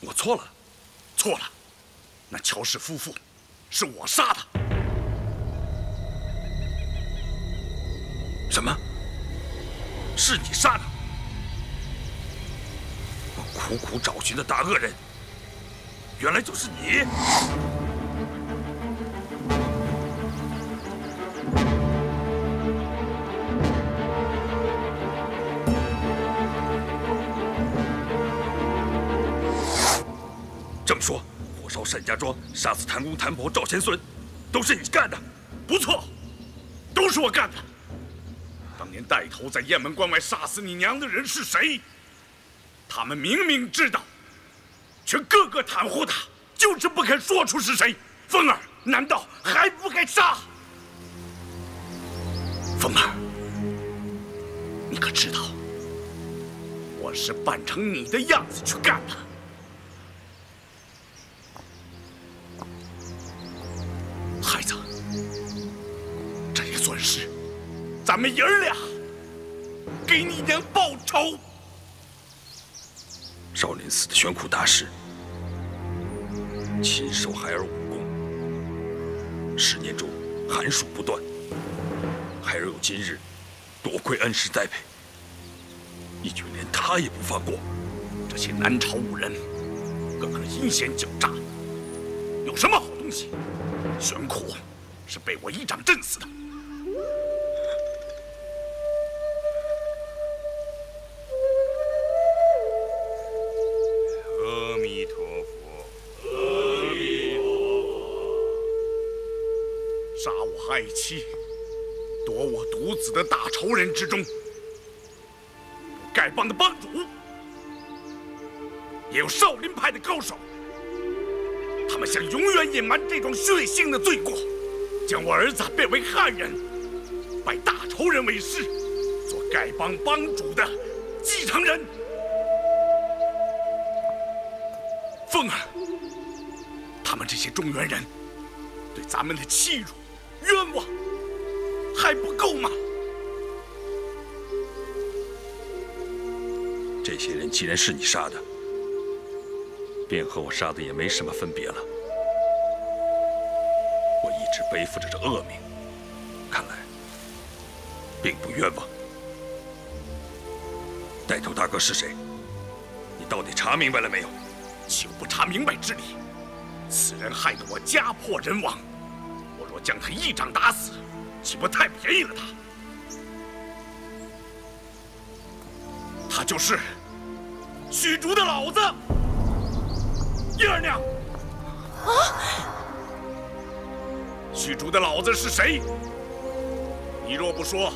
我错了，错了。那乔氏夫妇是我杀的。什么？是你杀的？ 苦苦找寻的大恶人，原来就是你！这么说，火烧单家庄，杀死谭公、谭婆、赵钱孙，都是你干的？不错，都是我干的。当年带头在雁门关外杀死你娘的人是谁？ 他们明明知道，却个个袒护他，就是不肯说出是谁。凤儿，难道还不该杀？凤儿，你可知道，我是扮成你的样子去干的。孩子，这也算是咱们爷儿俩给你娘报仇。 少林寺的悬苦大师亲授孩儿武功，10年中寒暑不断。孩儿有今日，多亏恩师栽培，一举连他也不放过。这些南朝武人，个个阴险狡诈，有什么好东西？悬苦是被我一掌震死的。 杀我爱妻、夺我独子的大仇人之中，丐帮的帮主，也有少林派的高手。他们想永远隐瞒这种血腥的罪过，将我儿子变为汉人，拜大仇人为师，做丐帮帮主的继承人。凤儿，他们这些中原人对咱们的欺辱。 冤枉还不够吗？这些人既然是你杀的，便和我杀的也没什么分别了。我一直背负着这恶名，看来并不冤枉。带头大哥是谁？你到底查明白了没有？岂有不查明白之理？此人害得我家破人亡。 将他一掌打死，岂不太便宜了他？他就是虚竹的老子叶二娘。啊！虚竹的老子是谁？你若不说，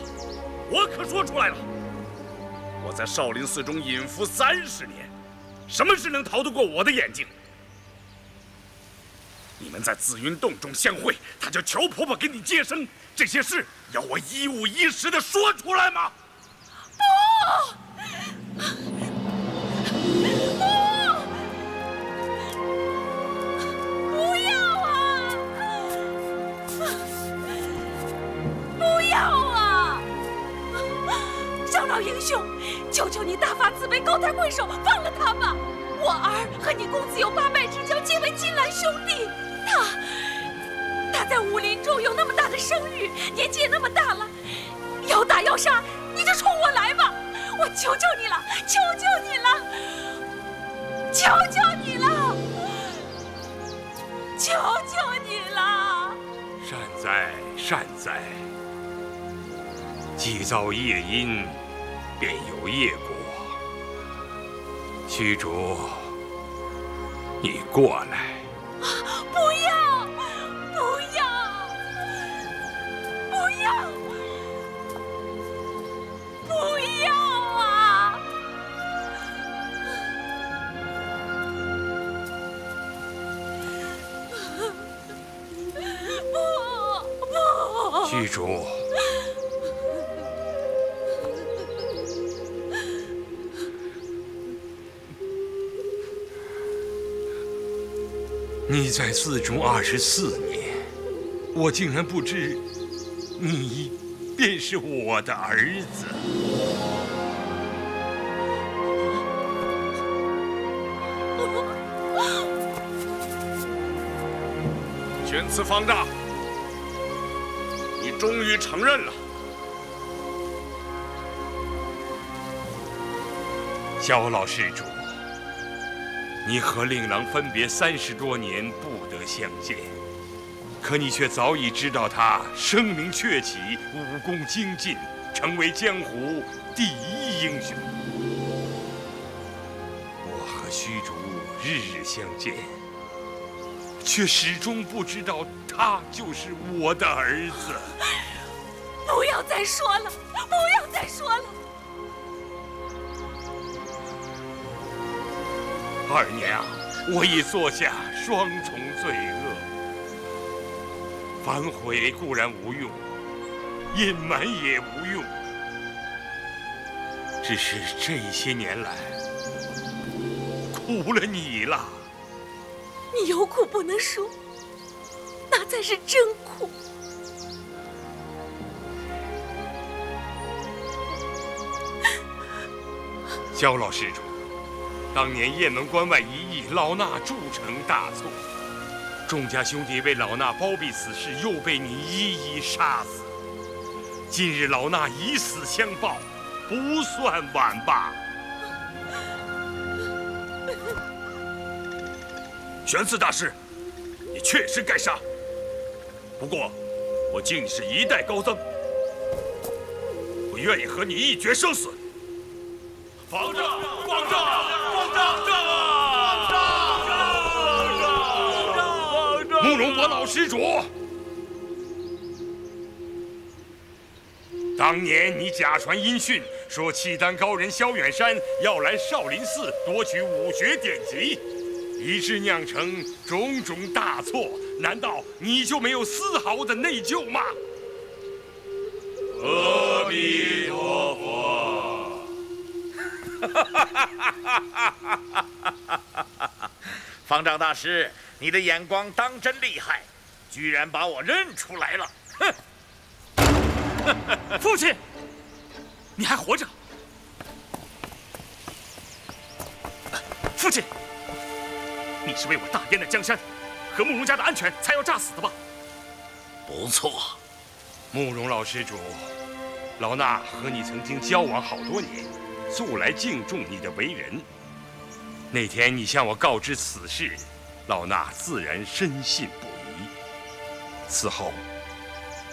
我可说出来了。我在少林寺中隐伏30年，什么事能逃得过我的眼睛？ 你们在紫云洞中相会，他叫乔婆婆给你接生，这些事要我一五一十的说出来吗？不，不要啊！不要啊！长老英雄，求求你大发慈悲，高抬贵手，放了他吧！我儿和你公子有8脉之交，皆为金兰兄弟。 他在武林中有那么大的声誉，年纪也那么大了，要打要杀，你就冲我来吧！我求求你了，求求你了，求求你了，求求你了！善哉善哉，既造业因，便有业果。虚竹，你过来。 不要，不要，不要，不要啊！不不，虚竹，你在寺中24年，我竟然不知你便是我的儿子。玄慈方丈，你终于承认了。萧老施主，你和令郎分别30多年，不得相见，可你却早已知道他声名鹊起，武功精进，成为江湖第一英雄。我和虚竹日日相见，却始终不知道他就是我的儿子。不要再说了，不要再说了。 二娘，我已做下双重罪恶，反悔固然无用，隐瞒也无用。只是这些年来，苦了你了。你有苦不能说，那才是真苦。萧老施主。 当年雁门关外一役，老衲铸成大错，众家兄弟为老衲包庇此事，又被你一一杀死。今日老衲以死相报，不算晚吧？玄慈大师，你确实该杀。不过，我敬你是一代高僧，我愿意和你一决生死。方丈，方丈。 慕容博老施主，当年你假传音讯，说契丹高人萧远山要来少林寺夺取武学典籍，以致酿成种种大错，难道你就没有丝毫的内疚吗？阿弥陀佛，方丈大师。 你的眼光当真厉害，居然把我认出来了！哼！父亲，你还活着？父亲，你是为我大燕的江山和慕容家的安全才要诈死的吧？不错，慕容老施主，老衲和你曾经交往好多年，素来敬重你的为人。那天你向我告知此事。 老衲自然深信不疑，此后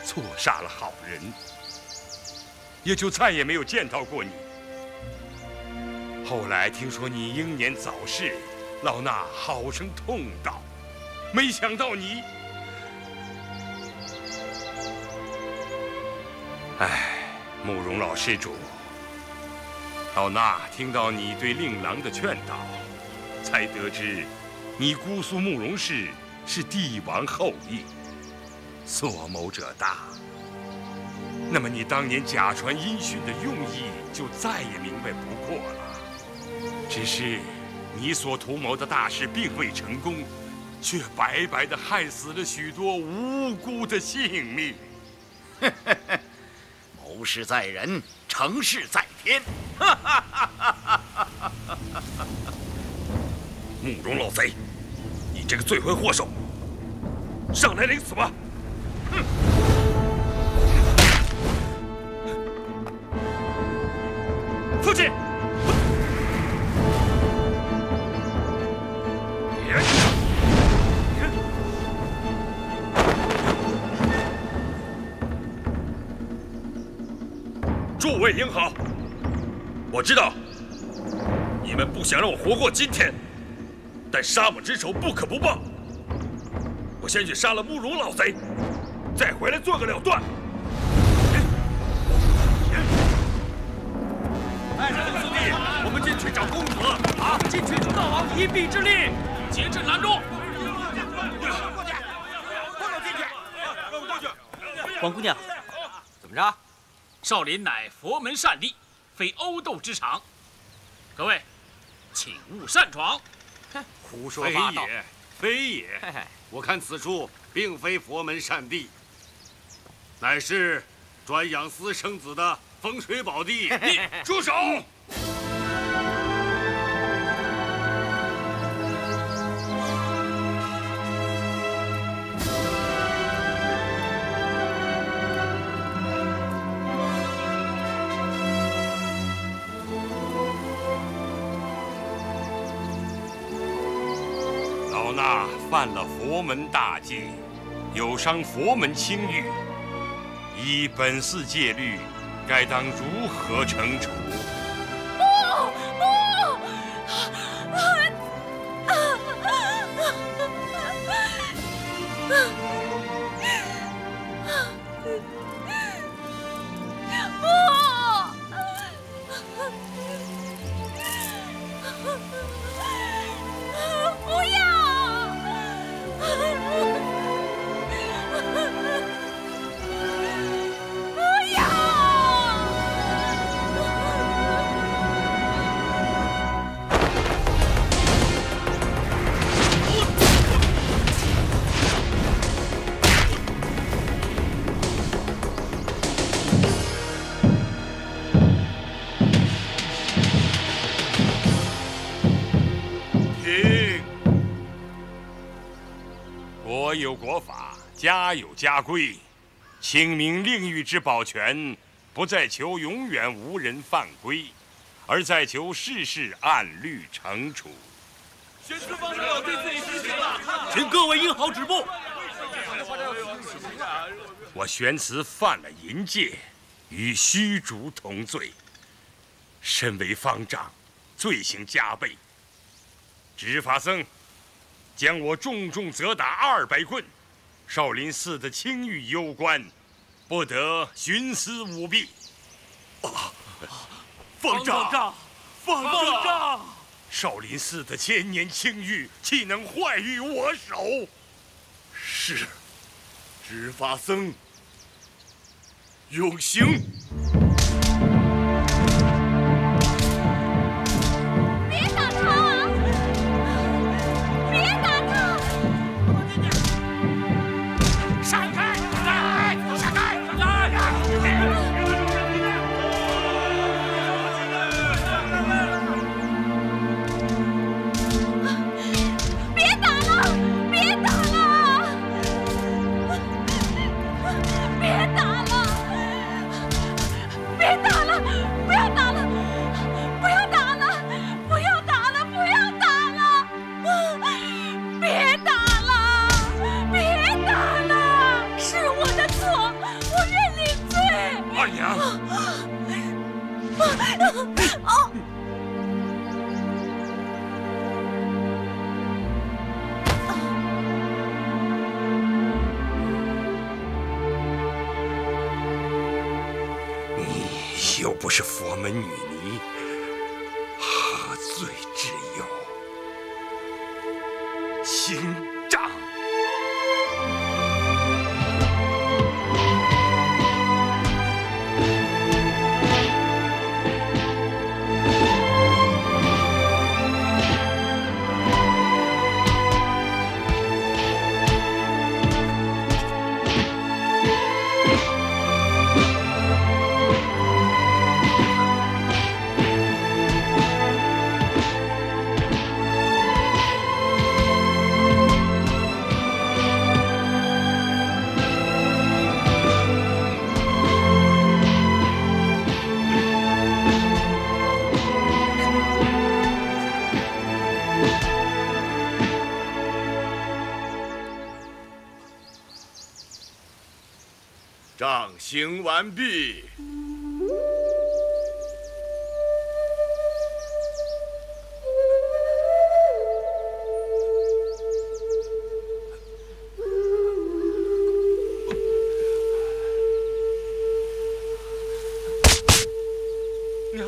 错杀了好人，也就再也没有见到过你。后来听说你英年早逝，老衲好生痛悼，没想到你……哎，慕容老施主，老衲听到你对令郎的劝导，才得知。 你姑苏慕容氏是帝王后裔，所谋者大。那么你当年假传音讯的用意就再也明白不过了。只是你所图谋的大事并未成功，却白白的害死了许多无辜的性命。谋事在人，成事在天。慕容老贼，你这个罪魁祸首，上来领死吧！哼！父亲，别！诸位英豪，我知道你们不想让我活过今天。 但杀我之仇不可不报。我先去杀了慕容老贼，再回来做个了断。哎，兄弟，我们进去找公子啊！进去助大王一臂之力，结阵拦住。过去，不能进去。跟我过去。王姑娘，怎么着？少林乃佛门善地，非殴斗之场。各位，请勿擅闯。 胡说八道！非也。我看此处并非佛门善地，乃是专养私生子的风水宝地。你住手！ 那犯了佛门大戒，有伤佛门清誉，依本寺戒律，该当如何惩处？国有国法，家有家规。清明令欲之保全，不在求永远无人犯规，而在求事事按律惩处。学士方长对自己失信了，请各位英豪止步。我玄慈犯了淫戒，与虚竹同罪。身为方丈，罪行加倍。执法僧。 将我重重责打200棍，少林寺的清誉攸关，不得徇私舞弊。方丈，方丈，少林寺的千年清誉岂能坏于我手？是，执法僧，永行。 又不是佛门女尼，何罪之有？行杖。 杖刑完毕。娘。